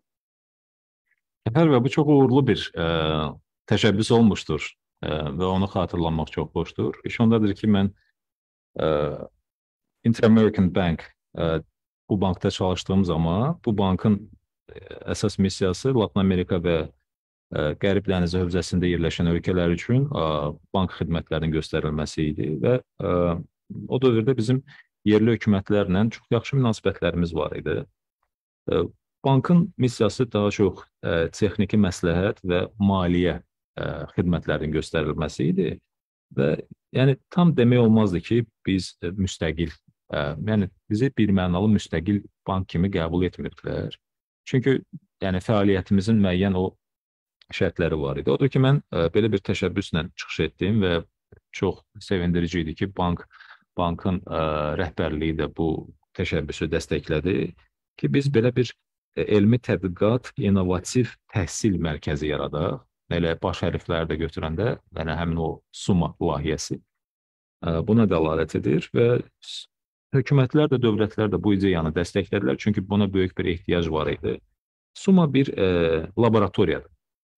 Bu çok uğurlu bir təşəbbüs olmuşdur və onu xatırlanmaq çox xoşdur. İş ondadır ki, mən Inter-American Bank, bu bankda çalışdığım zaman, bu bankın əsas missiyası Latin Amerika və Qərib Dənizi hövzəsində yerləşən ölkələr üçün bank xidmətlərinin göstərilməsi idi və o dövrdə bizim yerli hökumətlərlə çox yaxşı münasibətlərimiz var idi. Bankın missiyası daha çox ə, texniki məsləhət və maliyyə ə, xidmətlərinin göstərilməsi idi və yəni tam demək olmazdı ki, biz ə, müstəqil, ə, yəni bizi bir mənalı müstəqil bank kimi qəbul etmirdilər. Çünki yəni fəaliyyətimizin müəyyən o şərtləri var idi. Odur ki, mən ə, belə bir təşəbbüslə çıxış etdim və çox sevindirici idi ki, bank bankın ə, rəhbərliyi də bu təşəbbüsü dəstəklədi ki, biz belə bir elmi tədqiqat, innovativ təhsil mərkəzi yaradaq. Elə baş hərfləri də götürəndə, yəni həmin o SUMA layihəsi buna dəlalət edir və hökumətlər də, dövlətlər də bu ideyanı dəstəklədilər, çünki buna böyük bir ehtiyac var idi. SUMA bir e, laboratoriyadır.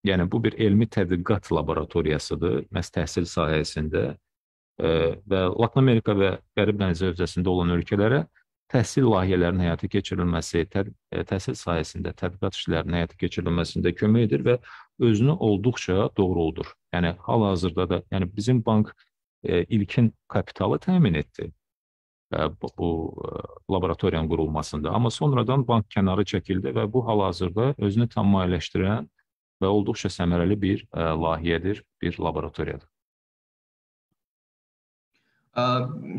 Yəni bu bir elmi tədqiqat laboratoriyasıdır, məhz təhsil sahəsində e, və Latin Amerika və Qərib dənizi hövzəsində olan ölkələrə təhsil layihələrinin həyata keçirilməsi, təhsil sahəsində tədqiqat işlərinin həyata keçirilməsində kömək edir və özünü olduqca doğruldur. Yəni hal-hazırda da, yəni bizim bank e, ilkin kapitalı təmin etdi e, bu, bu laboratoriyanın qurulmasında, amma sonradan bank kənarı çəkildi və bu hal-hazırda özünü tamamiləşdirən və olduqca səmərəli bir e, layihədir, bir laboratoriyadır.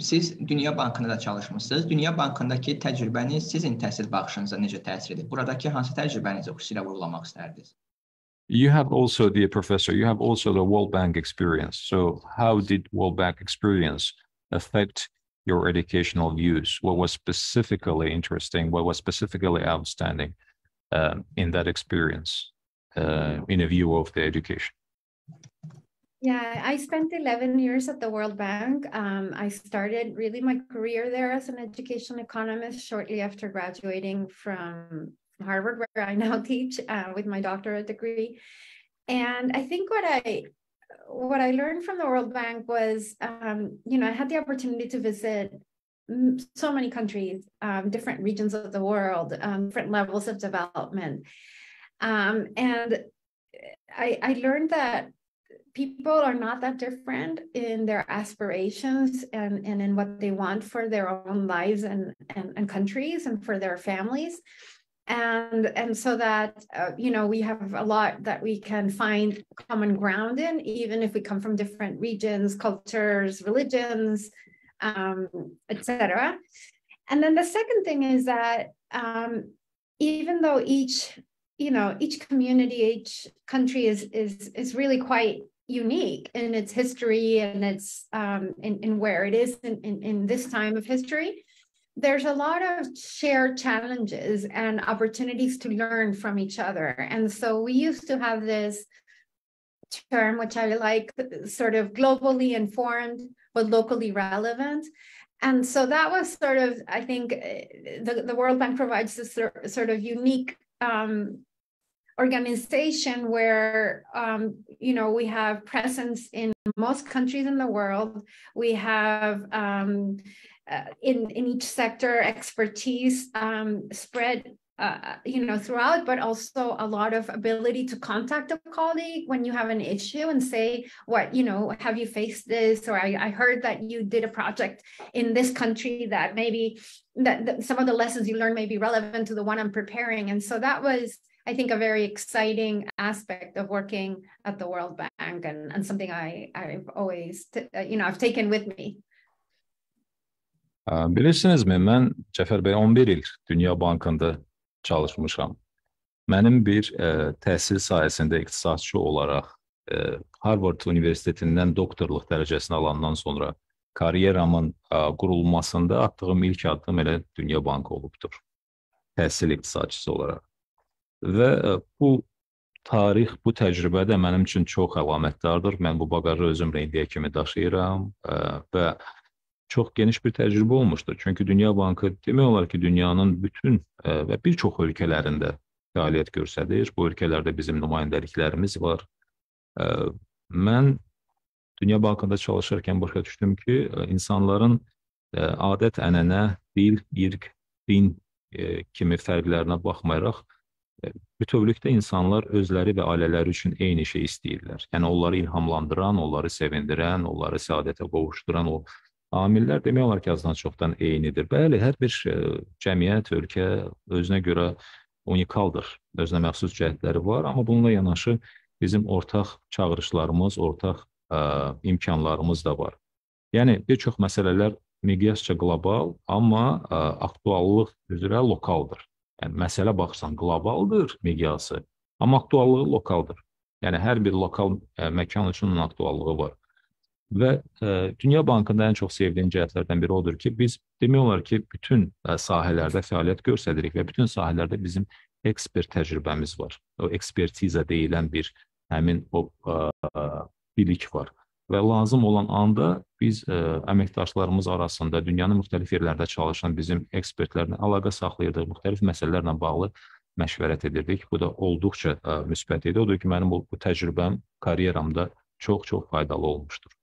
Siz Dünya Bankında da çalışmışsınız. Dünya Bankındakı təcrübəniz sizin təhsil baxışınıza necə təsir edir? Buradakı hansı təcrübənizə xüsusilə vurğulamaq istərdiniz? You have also, dear professor, you have also the World Bank experience. So how did World Bank experience affect your educational views? What was specifically interesting? What was specifically outstanding um, in that experience uh, in a view of the education? Yeah, I spent eleven years at the World Bank. Um, I started really my career there as an education economist shortly after graduating from Harvard, where I now teach uh, with my doctorate degree. And I think what I what I learned from the World Bank was, um, you know, I had the opportunity to visit so many countries, um, different regions of the world, um, different levels of development. Um, and I, I learned that people are not that different in their aspirations and, and in what they want for their own lives and, and, and countries and for their families. And, and so that, uh, you know, we have a lot that we can find common ground in, even if we come from different regions, cultures, religions, um, et cetera. And then the second thing is that um, even though each, you know, each community, each country is, is, is really quite unique in its history and its um in, in where it is in, in, in this time of history. There's a lot of shared challenges and opportunities to learn from each other. And so we used to have this term, which I like, sort of globally informed but locally relevant. And so that was sort of, I think the, the World Bank provides this sort of unique um organization where, um, you know, we have presence in most countries in the world. We have um, uh, in, in each sector expertise um, spread, uh, you know, throughout, but also a lot of ability to contact a colleague when you have an issue and say, what, you know, have you faced this? Or I, I heard that you did a project in this country that maybe that, that some of the lessons you learned may be relevant to the one I'm preparing. And so that was, I think, a very exciting aspect of working at the World Bank and, and something I, I've always, you know, I've taken with me. Bilirsinizmi, mən Cəfər bəy on bir il Dünya Bankında çalışmışam. Mənim bir ə, təhsil sahəsində iqtisadçı olaraq ə, Harvard Universitetindən doktorluq dərəcəsini alandan sonra karyeramın ə, qurulmasında atdığım ilk addım elə Dünya Bankı olubdur, təhsil iqtisadçısı olaraq. Və bu tarix, bu təcrübə də mənim üçün çox əlamətdardır. Mən bu baqajı özümlə indiyə kimi daşıyıram və çox geniş bir təcrübə olmuşdur. Çünki Dünya Bankı demək olar ki, dünyanın bütün və bir çox ölkələrində fəaliyyət göstərir. Bu ölkələrdə bizim nümayəndəliklərimiz var. Mən Dünya Bankında çalışarkən başa düşdüm ki, insanların adət-ənənə, dil, irq, din kimi fərqlərinə baxmayaraq bütövlükdə insanlar özləri və ailələri üçün eyni şey istəyirlər. Yəni onları ilhamlandıran, onları sevindirən, onları səadətə qovuşduran o amillər demək olar ki, azdan çoxdan eynidir. Bəli, hər bir cəmiyyət, ölkə özünə görə unikaldır, özünə məxsus cəhətləri var, amma bununla yanaşı bizim ortaq çağırışlarımız, ortaq ə, imkanlarımız da var. Yəni, bir çox məsələlər miqyasca qlobal, amma ə, aktuallıq üzrə lokaldır. Yəni, məsələ baxsan qlobaldır miqyası, amma aktuallığı lokaldır. Yəni, hər bir lokal ə, məkan üçün onun aktuallığı var. Və ə, Dünya Bankında ən çox sevdiyim cəhətlərdən biri odur ki, biz demək olar ki, bütün ə, sahələrdə fəaliyyət göstəririk və bütün sahələrdə bizim ekspert təcrübəmiz var. O ekspertiza deyilən bir həmin o ə, bilik var. Və lazım olan anda biz ə, əməkdaşlarımız arasında dünyanın müxtəlif yerlərdə çalışan bizim ekspertlərlə əlaqə saxlayırdıq, müxtəlif məsələlərlə bağlı məşvərət edirdik. Bu da olduqca ə, müsbət idi. Odur ki, mənim bu, bu təcrübəm karyeramda çox-çox faydalı olmuşdur.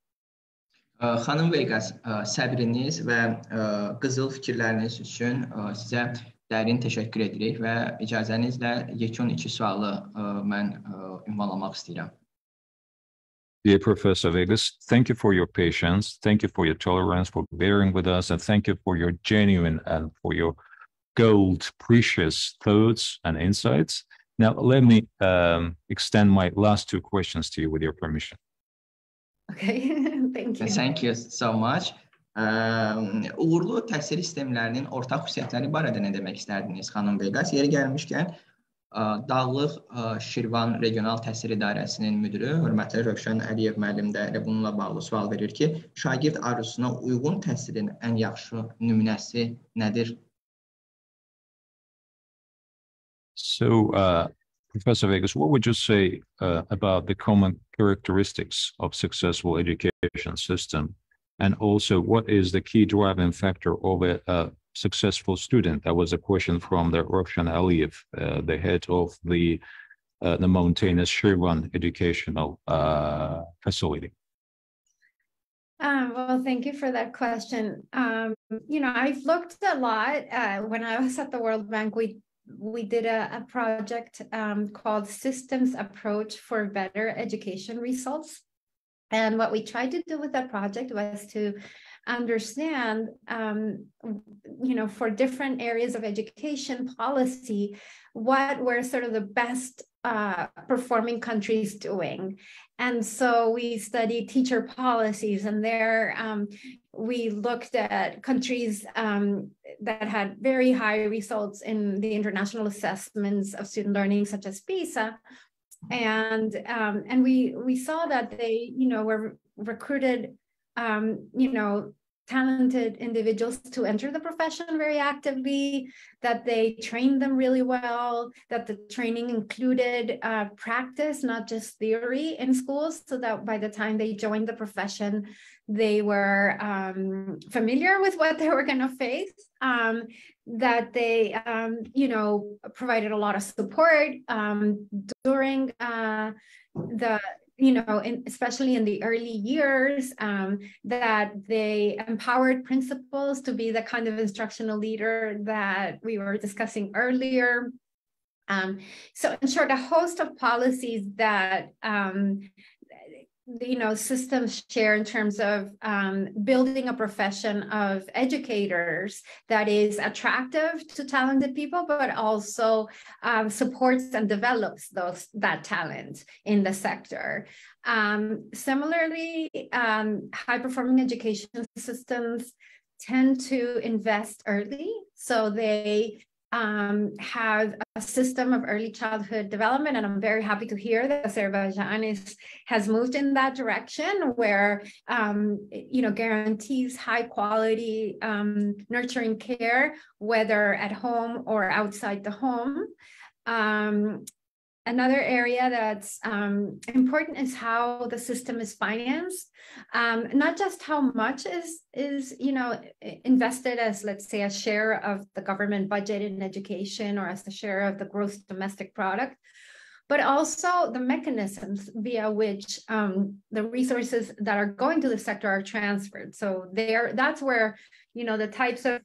Xanım Vegas, səbriniz və ə, qızıl fikirləriniz üçün ə, sizə dərin təşəkkür edirik və icazənizlə yekun iki sualı ə, mən ə, ünvanlamaq istəyirəm. Dear Professor Vegas, thank you for your patience, thank you for your tolerance, for bearing with us, and thank you for your genuine and for your gold, precious thoughts and insights. Now, let me um, extend my last two questions to you with your permission. Okay, thank you. Thank you so much. Uğurlu təhsil sistemlərinin ortaq xüsusiyyətləri barədə nə demək istərdiniz, xanım Vegas? Yeri gəlmişkən, Dağlıq Şirvan Regional Təhsil İdarəsinin müdürü hörmətli Rövşən Əliyev müəllim də elə bununla bağlı sual verir ki, şagird arzusuna uyğun təhsilin ən yaxşı nümunəsi nədir? So, uh, Professor Vegas, what would you say uh, about the common characteristics of successful education system? And also, what is the key driving factor of a uh, successful student? That was a question from the Rövşən Əliyev, uh, the head of the uh, the mountainous Shirvan educational uh, facility. Um, well, thank you for that question. Um, you know, I've looked a lot. Uh, when I was at the World Bank, we we did a, a project um, called Systems Approach for Better Education Results. And what we tried to do with that project was to understand, um, you know, for different areas of education policy, what were sort of the best uh, performing countries doing. And so we studied teacher policies, and there um, we looked at countries um, that had very high results in the international assessments of student learning, such as PISA. And um, and we we saw that they, you know, were recruited Um, you know, talented individuals to enter the profession very actively, that they trained them really well, that the training included uh, practice, not just theory in schools, so that by the time they joined the profession, they were um, familiar with what they were going to face, um, that they, um, you know, provided a lot of support um, during uh, the you know, in, especially in the early years, um, that they empowered principals to be the kind of instructional leader that we were discussing earlier. Um, so in short, a host of policies that, um, you know, systems share in terms of um, building a profession of educators that is attractive to talented people, but also um, supports and develops those that talent in the sector. Um, similarly, um, high-performing education systems tend to invest early, so they Um, have a system of early childhood development, and I'm very happy to hear that Azerbaijan is, has moved in that direction, where um, you know, guarantees high quality um, nurturing care, whether at home or outside the home. Um, Another area that's um, important is how the system is financed, um, not just how much is, is you know, invested as, let's say, a share of the government budget in education or as the share of the gross domestic product, but also the mechanisms via which um, the resources that are going to the sector are transferred. So there, that's where, you know, the types of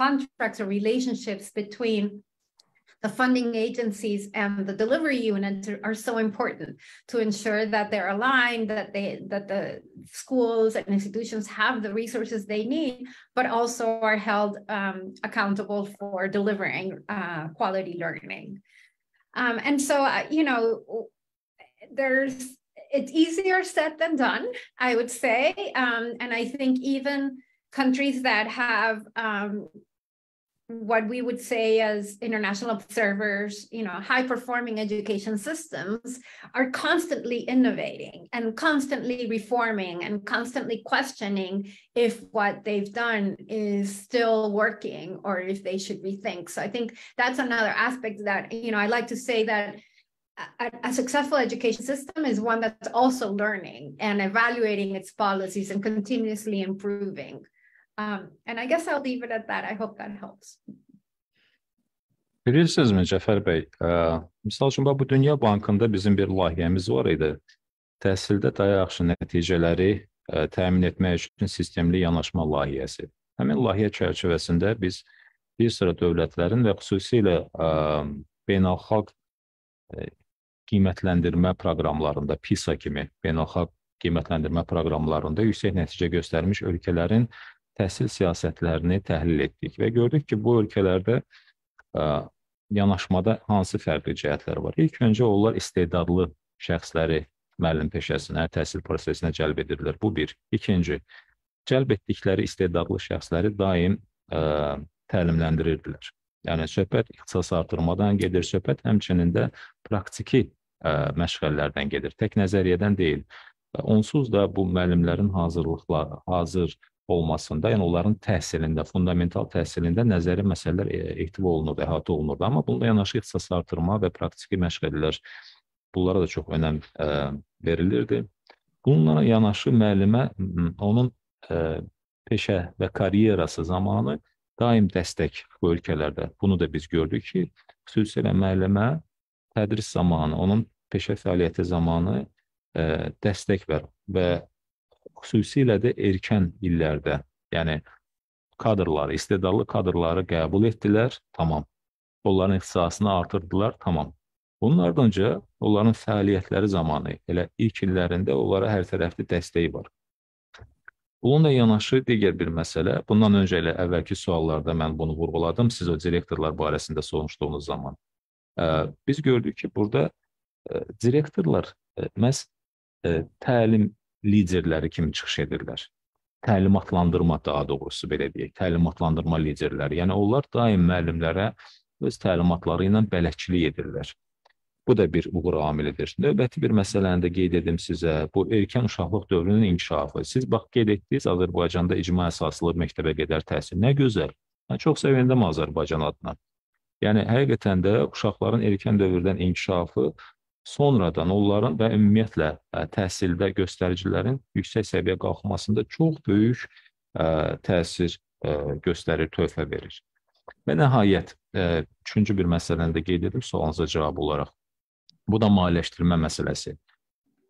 contracts or relationships between the funding agencies and the delivery units are so important to ensure that they're aligned, that they that the schools and institutions have the resources they need, but also are held um, accountable for delivering uh, quality learning. Um, and so, uh, you know, there's it's easier said than done, I would say. Um, and I think even countries that have um, what we would say as international observers, you know, high-performing education systems are constantly innovating and constantly reforming and constantly questioning if what they've done is still working or if they should rethink. So I think that's another aspect that, you know, I like to say that a, a successful education system is one that's also learning and evaluating its policies and continuously improving. Um, and I guess I'll leave it at that. I hope that helps. Bilirsinizmi Cəfər bəy? Uh, misal üçün, bu Dünya Bankında bizim bir layihəmiz var idi. Təhsildə daha yaxşı nəticələri uh, təmin etmək üçün sistemli yanaşma layihəsi. Həmin layihə çərçivəsində biz bir sıra dövlətlərin və xüsusilə uh, beynəlxalq uh, qiymətləndirmə proqramlarında, PISA kimi beynəlxalq qiymətləndirmə proqramlarında yüksək nəticə göstərmiş ölkələrin təhsil siyasətlərini təhlil etdik və gördük ki, bu ölkələrdə ə, yanaşmada hansı fərqli cəhətlər var. İlk öncə onlar istedadlı şəxsləri müəllim peşəsinə, təhsil prosesinə cəlb edirlər. Bu bir. İkinci, cəlb etdikləri istedadlı şəxsləri daim ə, təlimləndirirdilər. Yəni, söhbət ixtisas artırmadan gedir, söhbət həmçinin də praktiki ə, məşğələlərdən gedir, tək nəzəriyyədən deyil. Onsuz da bu müəllimlərin hazırlıqları, hazır olmasında, yəni onların təhsilində, fundamental təhsilində nəzəri məsələlər ehtiva olunur, əhatə olunurdu. Amma bununla yanaşı ixtisas artırma və praktiki məşğələlər, bunlara da çox önəm ə, verilirdi. Bununla yanaşı müəllimə onun ə, peşə və karyerası zamanı daim dəstək bu ölkələrdə. Bunu da biz gördük ki, xüsusilə müəllimə tədris zamanı, onun peşə fəaliyyəti zamanı ə, dəstək ver və xüsusilə də erkən illərdə, yəni kadrları, istedadlı kadrları qəbul etdilər, tamam. Onların ixtisasını artırdılar, tamam. Bunun ardınca onların fəaliyyətləri zamanı, elə ilk illərində onlara hər tərəfli dəstəyi var. Bununla yanaşı digər bir məsələ, bundan öncə elə əvvəlki suallarda mən bunu vurğuladım, siz o direktorlar barəsində soruşduğunuz zaman. Biz gördük ki, burada direktorlar məhz təlim liderləri kimi çıxış edirlər. Təlimatlandırma daha doğrusu, belə deyək, təlimatlandırma liderləri. Yəni, onlar daim müəllimlərə öz təlimatları ilə bələdçilik edirlər. Bu da bir uğur amilidir. Növbəti bir məsələni də qeyd edim sizə, bu erkən uşaqlıq dövrünün inkişafı. Siz bax, qeyd etdiniz, Azərbaycanda icma əsaslı məktəbə qədər təhsil. Nə gözəl. Mən çox sevindim Azərbaycan adına. Yəni, həqiqətən də uşaqların erkən dövrdən inkişafı sonradan onların və ümumiyyətlə təhsildə göstəricilərin yüksək səviyyə qalxmasında çox böyük ə, təsir ə, göstərir, töhfə verir. Və nəhayət, ə, üçüncü bir məsələni də qeyd edim sualınıza cavab olaraq. Bu da maliyyələşdirmə məsələsi.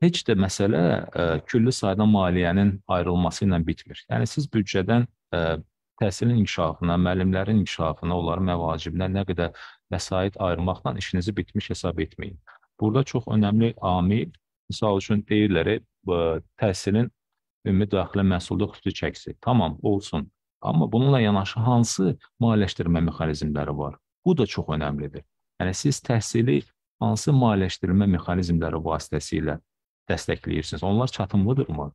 Heç də məsələ ə, küllü sayda maliyyənin ayrılması ilə bitmir. Yəni, siz büdcədən ə, təhsilin inkişafına, müəllimlərin inkişafına, onların məvacibinə nə qədər vəsait ayırmaqla işinizi bitmiş hesab etməyin. Burada çox önəmli amil, misal üçün deyirlər, təhsilin ümumi daxilə məhsulluq xüsusi çəkisi. Tamam, olsun. Amma bununla yanaşı hansı maliyyələşdirmə mexanizmləri var? Bu da çox önəmlidir. Yəni, siz təhsili hansı maliyyələşdirmə mexanizmləri vasitəsilə dəstəkləyirsiniz? Onlar çatımlıdırmı?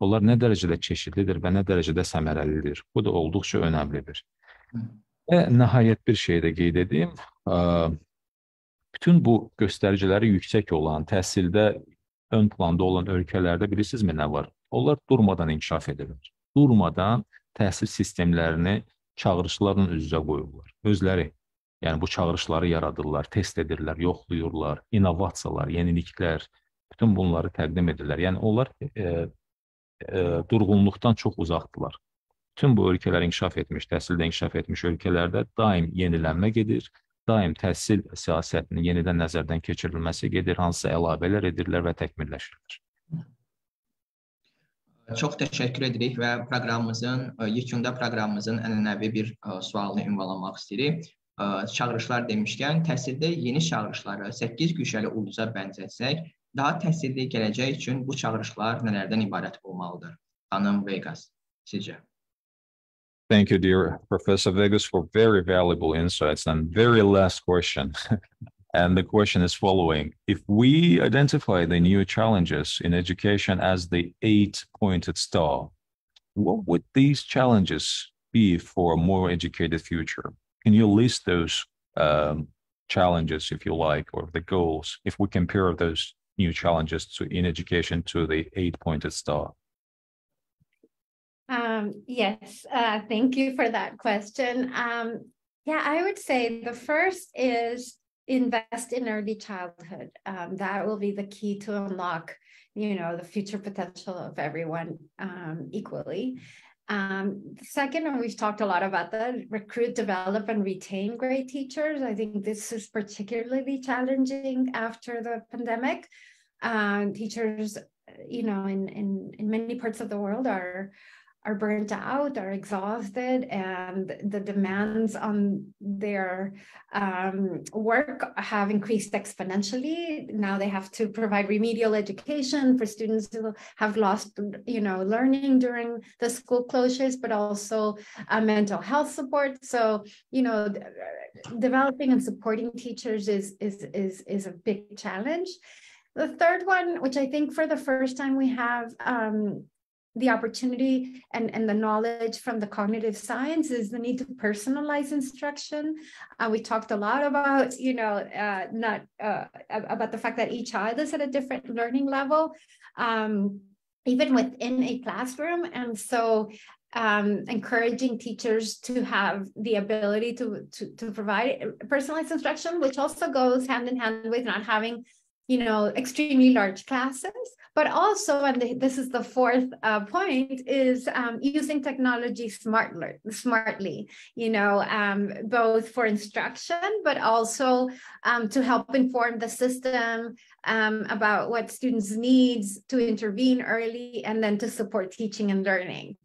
Onlar nə dərəcədə çeşidlidir və nə dərəcədə səmərəlidir? Bu da olduqca önəmlidir. Və nəhayət bir şey də qeyd edeyim. Bütün bu göstəriciləri yüksək olan, təhsildə ön planda olan ölkələrdə bilirsinizmi nə var? Onlar durmadan inkişaf edirlər. Durmadan təhsil sistemlərini çağırışlarla üz-üzə qoyurlar. Özləri, yəni bu çağırışları yaradırlar, test edirlər, yoxlayırlar, innovasiyalar, yeniliklər, bütün bunları təqdim edirlər. Yəni onlar e, e, durğunluqdan çox uzaqdırlar. Bütün bu ölkələr inkişaf etmiş, təhsildə inkişaf etmiş ölkələrdə daim yenilənmə gedir. Daim təhsil siyasətinin yenidən nəzərdən keçirilməsi gedir, hansısa əlavələr edirlər və təkmilləşirlər. Çox təşəkkür edirik və proqramımızın, yekunda proqramımızın ənənəvi bir sualını ünvanlamaq istəyirik. çağırışlar demişkən, təhsildə yeni çağırışları səkkiz güşəli ulduza bənzətsək, daha təhsilli gələcək üçün bu çağırışlar nələrdən ibarət olmalıdır? Xanım Vegas, sizcə? Thank you, dear Professor Vegas, for very valuable insights and very last question. And the question is following. If we identify the new challenges in education as the eight-pointed star, what would these challenges be for a more educated future? Can you list those um, challenges, if you like, or the goals, if we compare those new challenges to, in education to the eight-pointed star? Um, yes, uh, thank you for that question. Um, yeah, I would say the first is invest in early childhood. Um, that will be the key to unlock, you know, the future potential of everyone um, equally. Um, second, and we've talked a lot about that, recruit, develop, and retain great teachers. I think this is particularly challenging after the pandemic. Uh, teachers, you know, in, in, in many parts of the world are are burnt out, are exhausted, and the demands on their um, work have increased exponentially. Now they have to provide remedial education for students who have lost, you know, learning during the school closures, but also uh, mental health support. So, you know, developing and supporting teachers is, is, is, is a big challenge. The third one, which I think for the first time we have, um, the opportunity and, and the knowledge from the cognitive science is the need to personalize instruction. Uh, we talked a lot about, you know, uh, not uh, about the fact that each child is at a different learning level, um, even within a classroom. And so um, encouraging teachers to have the ability to, to, to provide personalized instruction, which also goes hand in hand with not having, you know, extremely large classes, but also, and this is the fourth uh, point, is um, using technology smartly, smartly, you know, um, both for instruction, but also um, to help inform the system um, about what students need, to intervene early, and then to support teaching and learning.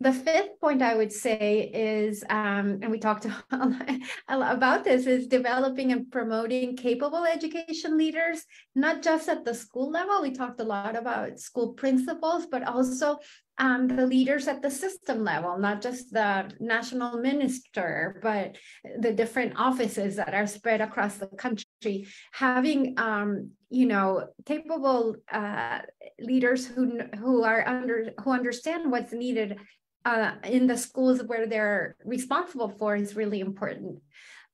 The fifth point I would say is, um, and we talked a lot about this, is developing and promoting capable education leaders, not just at the school level. We talked a lot about school principals, but also um, the leaders at the system level, not just the national minister, but the different offices that are spread across the country. Having, um, you know, capable uh, leaders who who are under who understand what's needed Uh, in the schools where they're responsible for is really important.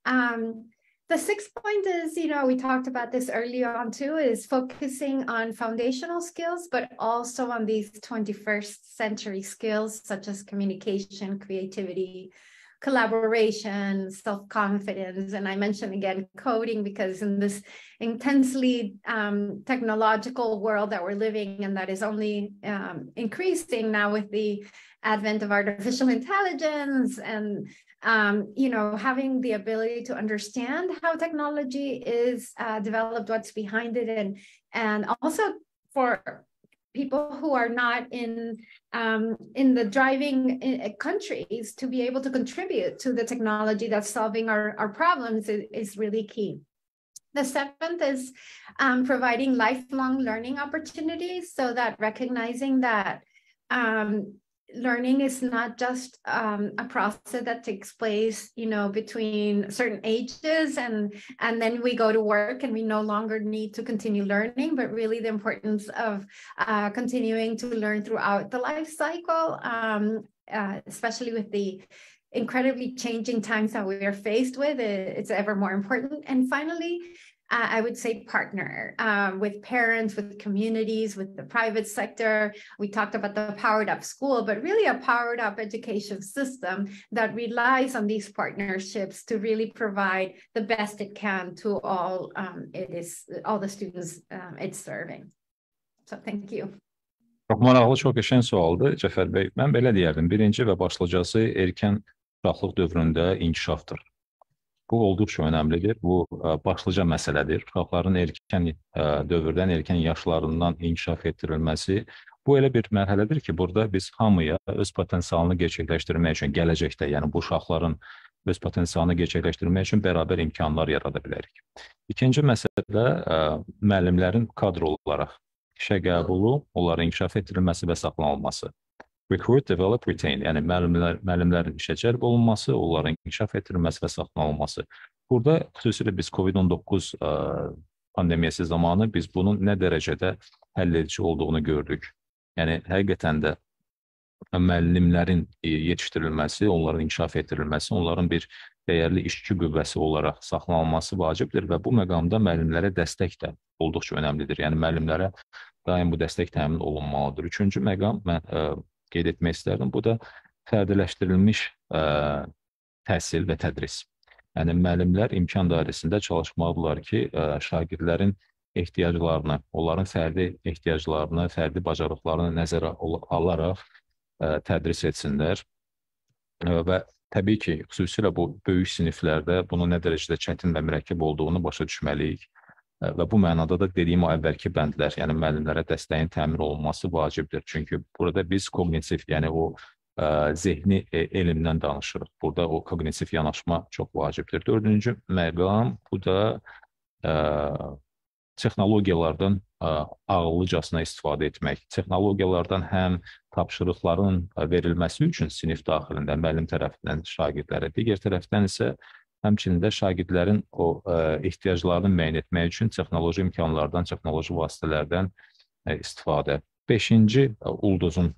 Um, the sixth point is, you know, we talked about this earlier on too, is focusing on foundational skills, but also on these twenty-first century skills, such as communication, creativity, collaboration, self-confidence, and I mentioned again coding, because in this intensely um, technological world that we're living, and that is only um, increasing now with the advent of artificial intelligence, and um, you know, having the ability to understand how technology is uh, developed, what's behind it, and and also for people who are not in um, in the driving countries to be able to contribute to the technology that's solving our, our problems is, is really key. The seventh is um, providing lifelong learning opportunities, so that recognizing that um, learning is not just um, a process that takes place, you know, between certain ages and and then we go to work and we no longer need to continue learning, but really the importance of uh, continuing to learn throughout the life cycle, um, uh, especially with the incredibly changing times that we are faced with, it's ever more important. And finally, I would say partner um, with parents, with communities, with the private sector. We talked about the powered up school, but really a powered up education system that relies on these partnerships to really provide the best it can to all um, it is all the students um, it's serving. So thank you. Çox maraqlı, çox qəşəng sualdır, Cəfər bəy. Mən belə deyərdim, birinci və başlıcası erkən uşaqlıq dövründə inkişafdır. Bu olduqca önəmlidir. Bu başlıca məsələdir. Uşaqların erkən dövrdən, erkən yaşlarından inkişaf etdirilməsi. Bu elə bir mərhələdir ki, burada biz hamıya öz potensialını gerçəkləşdirmək üçün gələcəkdə, yəni bu uşaqların öz potensialını gerçəkləşdirmək üçün bərabər imkanlar yarada bilərik. İkinci məsələ müəllimlərin kadro olaraq işə qəbulu, onların inkişaf etdirilməsi və saxlanılması. Recruit, develop, retain, yəni müəllimlərin işə cəlb olunması, onların inkişaf etdirilməsi və saxlanılması. Burada xüsusilə biz COVID on doqquz pandemiyası zamanı biz bunun nə dərəcədə həll edici olduğunu gördük. Yəni, həqiqətən də müəllimlərin yetişdirilməsi, onların inkişaf etdirilməsi, onların bir dəyərli işçi qüvvəsi olaraq saxlanılması vacibdir və bu məqamda müəllimlərə dəstək də olduqca önəmlidir. Yəni, müəllimlərə daim bu dəstək təmin olunmalıdır. Üçüncü məqam, mən qeyd etmək istərdim, bu da fərdiləşdirilmiş təhsil və tədris. Yəni, müəllimlər imkan dairəsində çalışmalıdırlar ki, şagirdlərin ehtiyaclarını, onların fərdi ehtiyaclarını, fərdi bacarıqlarını nəzərə alaraq tədris etsinlər və təbii ki, xüsusilə bu böyük siniflərdə bunun nə dərəcədə çətin və mürəkkəb olduğunu başa düşməliyik və bu mənada da dediyim əvvəlki bəndlər, yəni müəllimlərə dəstəyin təmin olunması vacibdir. Çünki burada biz kognitiv, yəni o zehni elmdən danışırıq. Burada o kognitiv yanaşma çox vacibdir. Dördüncü məqam, bu da texnologiyalardan ağıllıcasına istifadə etmək. Texnologiyalardan həm tapşırıqların verilməsi üçün sinif daxilində müəllim tərəfindən şagirdlərə, digər tərəfdən isə həmçində şagirdlərin o ehtiyaclarını müəyyən etmək üçün texnoloji imkanlardan, texnoloji vasitələrdən istifadə. Beşinci ulduzun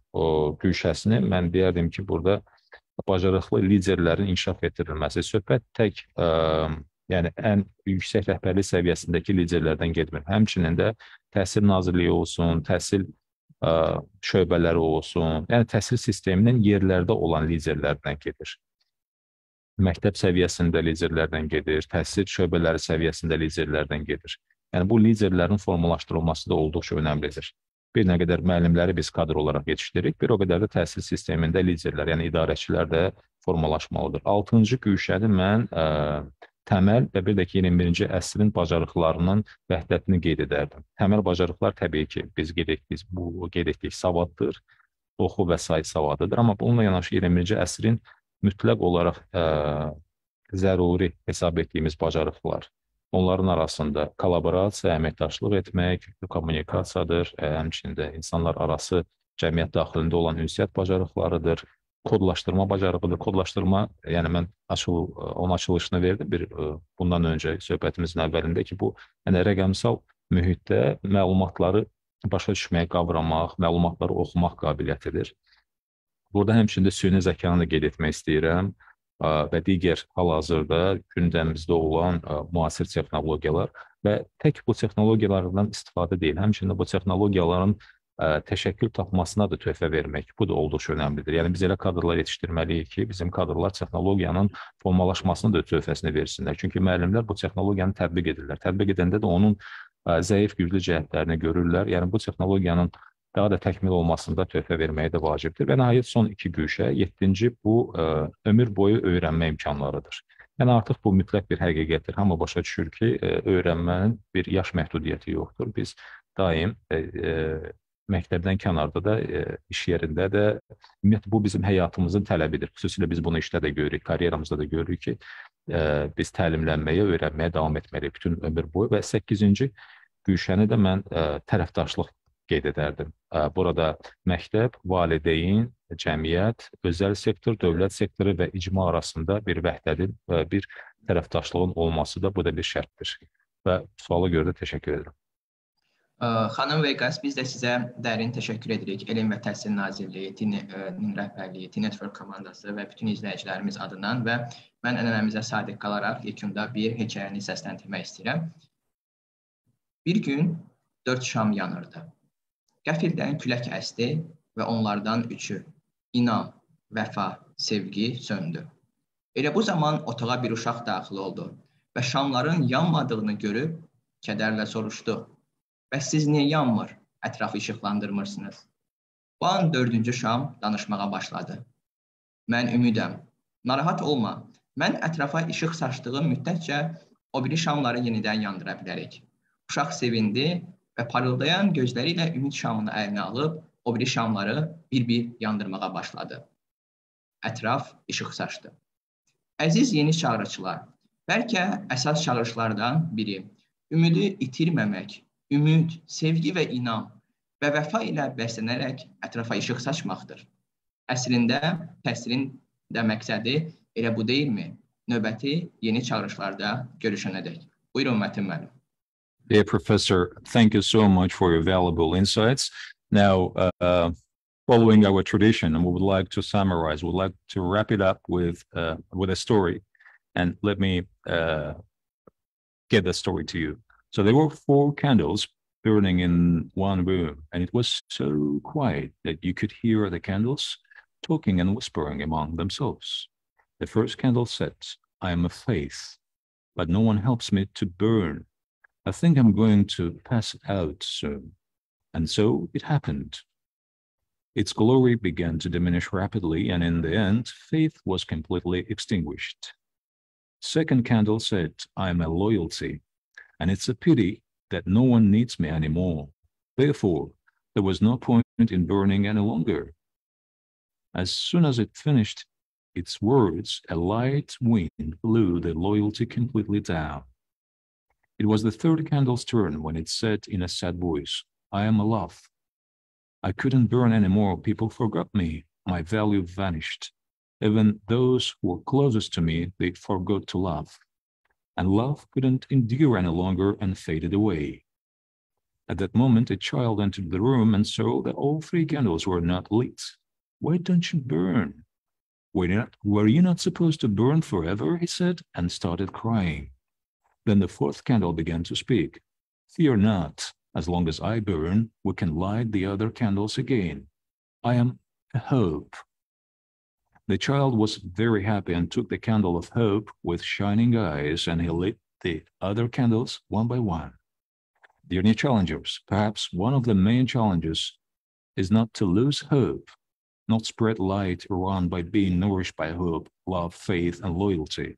güşəsini mən deyərdim ki, burada bacarıqlı liderlərin inkişaf etdirilməsi. Söhbət tək yəni ən yüksək rəhbərlik səviyyəsindəki liderlərdən gedmir. Həmçinin də təhsil nazirliyi olsun, təhsil şöbələri olsun, yəni təhsil sisteminin yerlərdə olan liderlərdən gedir. Məktəb səviyyəsində liderlərdən gedir, təhsil şöbələri səviyyəsində liderlərdən gedir. Yəni bu liderlərin formalaşdırılması da olduqca önəmlidir. Bir nə qədər müəllimləri biz kadr olaraq yetişdiririk, bir o qədər də təhsil sistemində liderlər, yəni idarəçilər də formalaşmalıdır. Altıncı güşəni mən təməl və bir də ki, iyirmi birinci əsrin bacarıqlarının vəhdətini qeyd edərdim. Təməl bacarıqlar təbii ki, biz qeyd etdik, bu qeyd etdik savaddır, oxu və say savadıdır. Amma bununla yanaşı iyirmi birinci əsrin mütləq olaraq zəruri hesab etdiyimiz bacarıqlar. Onların arasında kollaborasiya, əməkdaşlıq etmək, kommunikasiyadır, həmçində insanlar arası cəmiyyət daxilində olan ünsiyyət bacarıqlarıdır. Kodlaşdırma bacarıqıdır. Kodlaşdırma, yəni mən onun açılışını verdim bundan öncə söhbətimizin əvvəlində ki, bu rəqəmsal mühitdə məlumatları başa düşməyə qavramaq, məlumatları oxumaq qabiliyyətidir. Burada həmçində süni zəkanı qeyd etmək istəyirəm və digər hal-hazırda gündəmizdə olan müasir texnologiyalar və tək bu texnologiyalardan istifadə deyil, həmçində bu texnologiyaların təşəkkül tapmasına da töhfə vermək, bu da olduqca önəmlidir. Yəni, biz elə kadrlar yetişdirməliyik ki, bizim kadrlar texnologiyanın formalaşmasına da töhfəsini versinlər. Çünki müəllimlər bu texnologiyanı tətbiq edirlər. Tətbiq edəndə də onun zəif güclü cəhətlərini görürlər. Yəni, bu texnologiyanın daha da təkmil olmasında töhfə verməyə də vacibdir. Və nəhayət son iki güşə, yeddinci bu ömür boyu öyrənmə imkanlarıdır. Yəni, artıq bu mütləq bir həqiqətdir. Hamı başa düşür ki, öyrənmənin bir yaş məhdudiyyəti yoxdur. Biz daim məktəbdən kənarda da, iş yerində də, ümumiyyətlə, bu bizim həyatımızın tələbidir. Xüsusilə biz bunu işdə də görürük, karyeramızda da görürük ki, biz təlimlənməyə, öyrənməyə davam etməliyik bütün ömür boyu və səkkizinci güşəni də mən tərəfdaşlıq qeyd edərdim. Burada məktəb, valideyn, cəmiyyət, özəl sektor, dövlət sektoru və icma arasında bir vəhdədin, bir tərəfdaşlığın olması da bu da bir şərtdir. Və suala görə də təşəkkür edirəm. Xanım Vegas, biz də sizə dərin təşəkkür edirik. Elm və Təhsil Nazirliyi, T İ N-in rəhbərliyi, T network komandası və bütün izləyicilərimiz adından və mən ənənəmizə sadiq qalaraq yekunda bir hekayəni səsləndirmək istəyirəm. Bir gün dörd şam yanırdı. Qəfildən külək əsdi və onlardan üçü, inam, vəfa, sevgi söndü. Elə bu zaman otağa bir uşaq daxil oldu və şamların yanmadığını görüb kədərlə soruşdu. Bəs siz niyə yanmır, ətrafı işıqlandırmırsınız? Bu an dördüncü şam danışmağa başladı. Mən ümidəm, narahat olma, mən ətrafa işıq saçdığım müddətcə o biri şamları yenidən yandıra bilərik. Uşaq sevindi və parıldayan gözləri ilə ümid şamını əlinə alıb o biri şamları bir-bir yandırmağa başladı. Ətraf işıq saçdı. Əziz yeni çağırışlar, bəlkə əsas çağırışlardan biri, ümidi itirməmək, ümid, sevgi və inam və vəfa ilə bəslənərək ətrafa işıq saçmaqdır. Əslində, təsirin də məqsədi elə bu deyilmi? Növbəti yeni çağırışlarda görüşənədək. Buyurun, Mətin müəllim. Dear Professor, thank you so much for your valuable insights. Now, uh, following our tradition, and we would like to summarize, we would like to wrap it up with, uh, with a story. And let me uh, get the story to you. So there were four candles burning in one room, and it was so quiet that you could hear the candles talking and whispering among themselves. The first candle said, I am a faith, but no one helps me to burn. I think I'm going to pass out soon. And so it happened. Its glory began to diminish rapidly, and in the end, faith was completely extinguished. Second candle said, I am a loyalty, and it's a pity that no one needs me anymore. Therefore, there was no point in burning any longer. As soon as it finished its words, a light wind blew the loyalty completely down. It was the third candle's turn when it said in a sad voice, I am a love. I couldn't burn anymore. People forgot me. My value vanished. Even those who were closest to me, they forgot to love. And love couldn't endure any longer and faded away. At that moment, a child entered the room and saw that all three candles were not lit. Why don't you burn? Were you not, were you not supposed to burn forever? He said, and started crying. Then the fourth candle began to speak. Fear not. As long as I burn, we can light the other candles again. I am a hope. The child was very happy and took the candle of hope with shining eyes, and he lit the other candles one by one. Dear new challengers, perhaps one of the main challenges is not to lose hope, not spread light around by being nourished by hope, love, faith, and loyalty.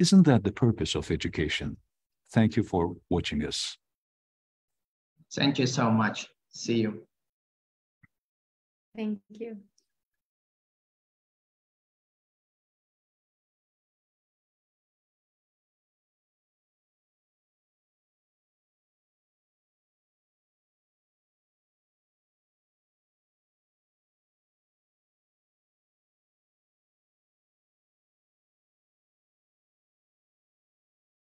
Isn't that the purpose of education? Thank you for watching us. Thank you so much. See you. Thank you.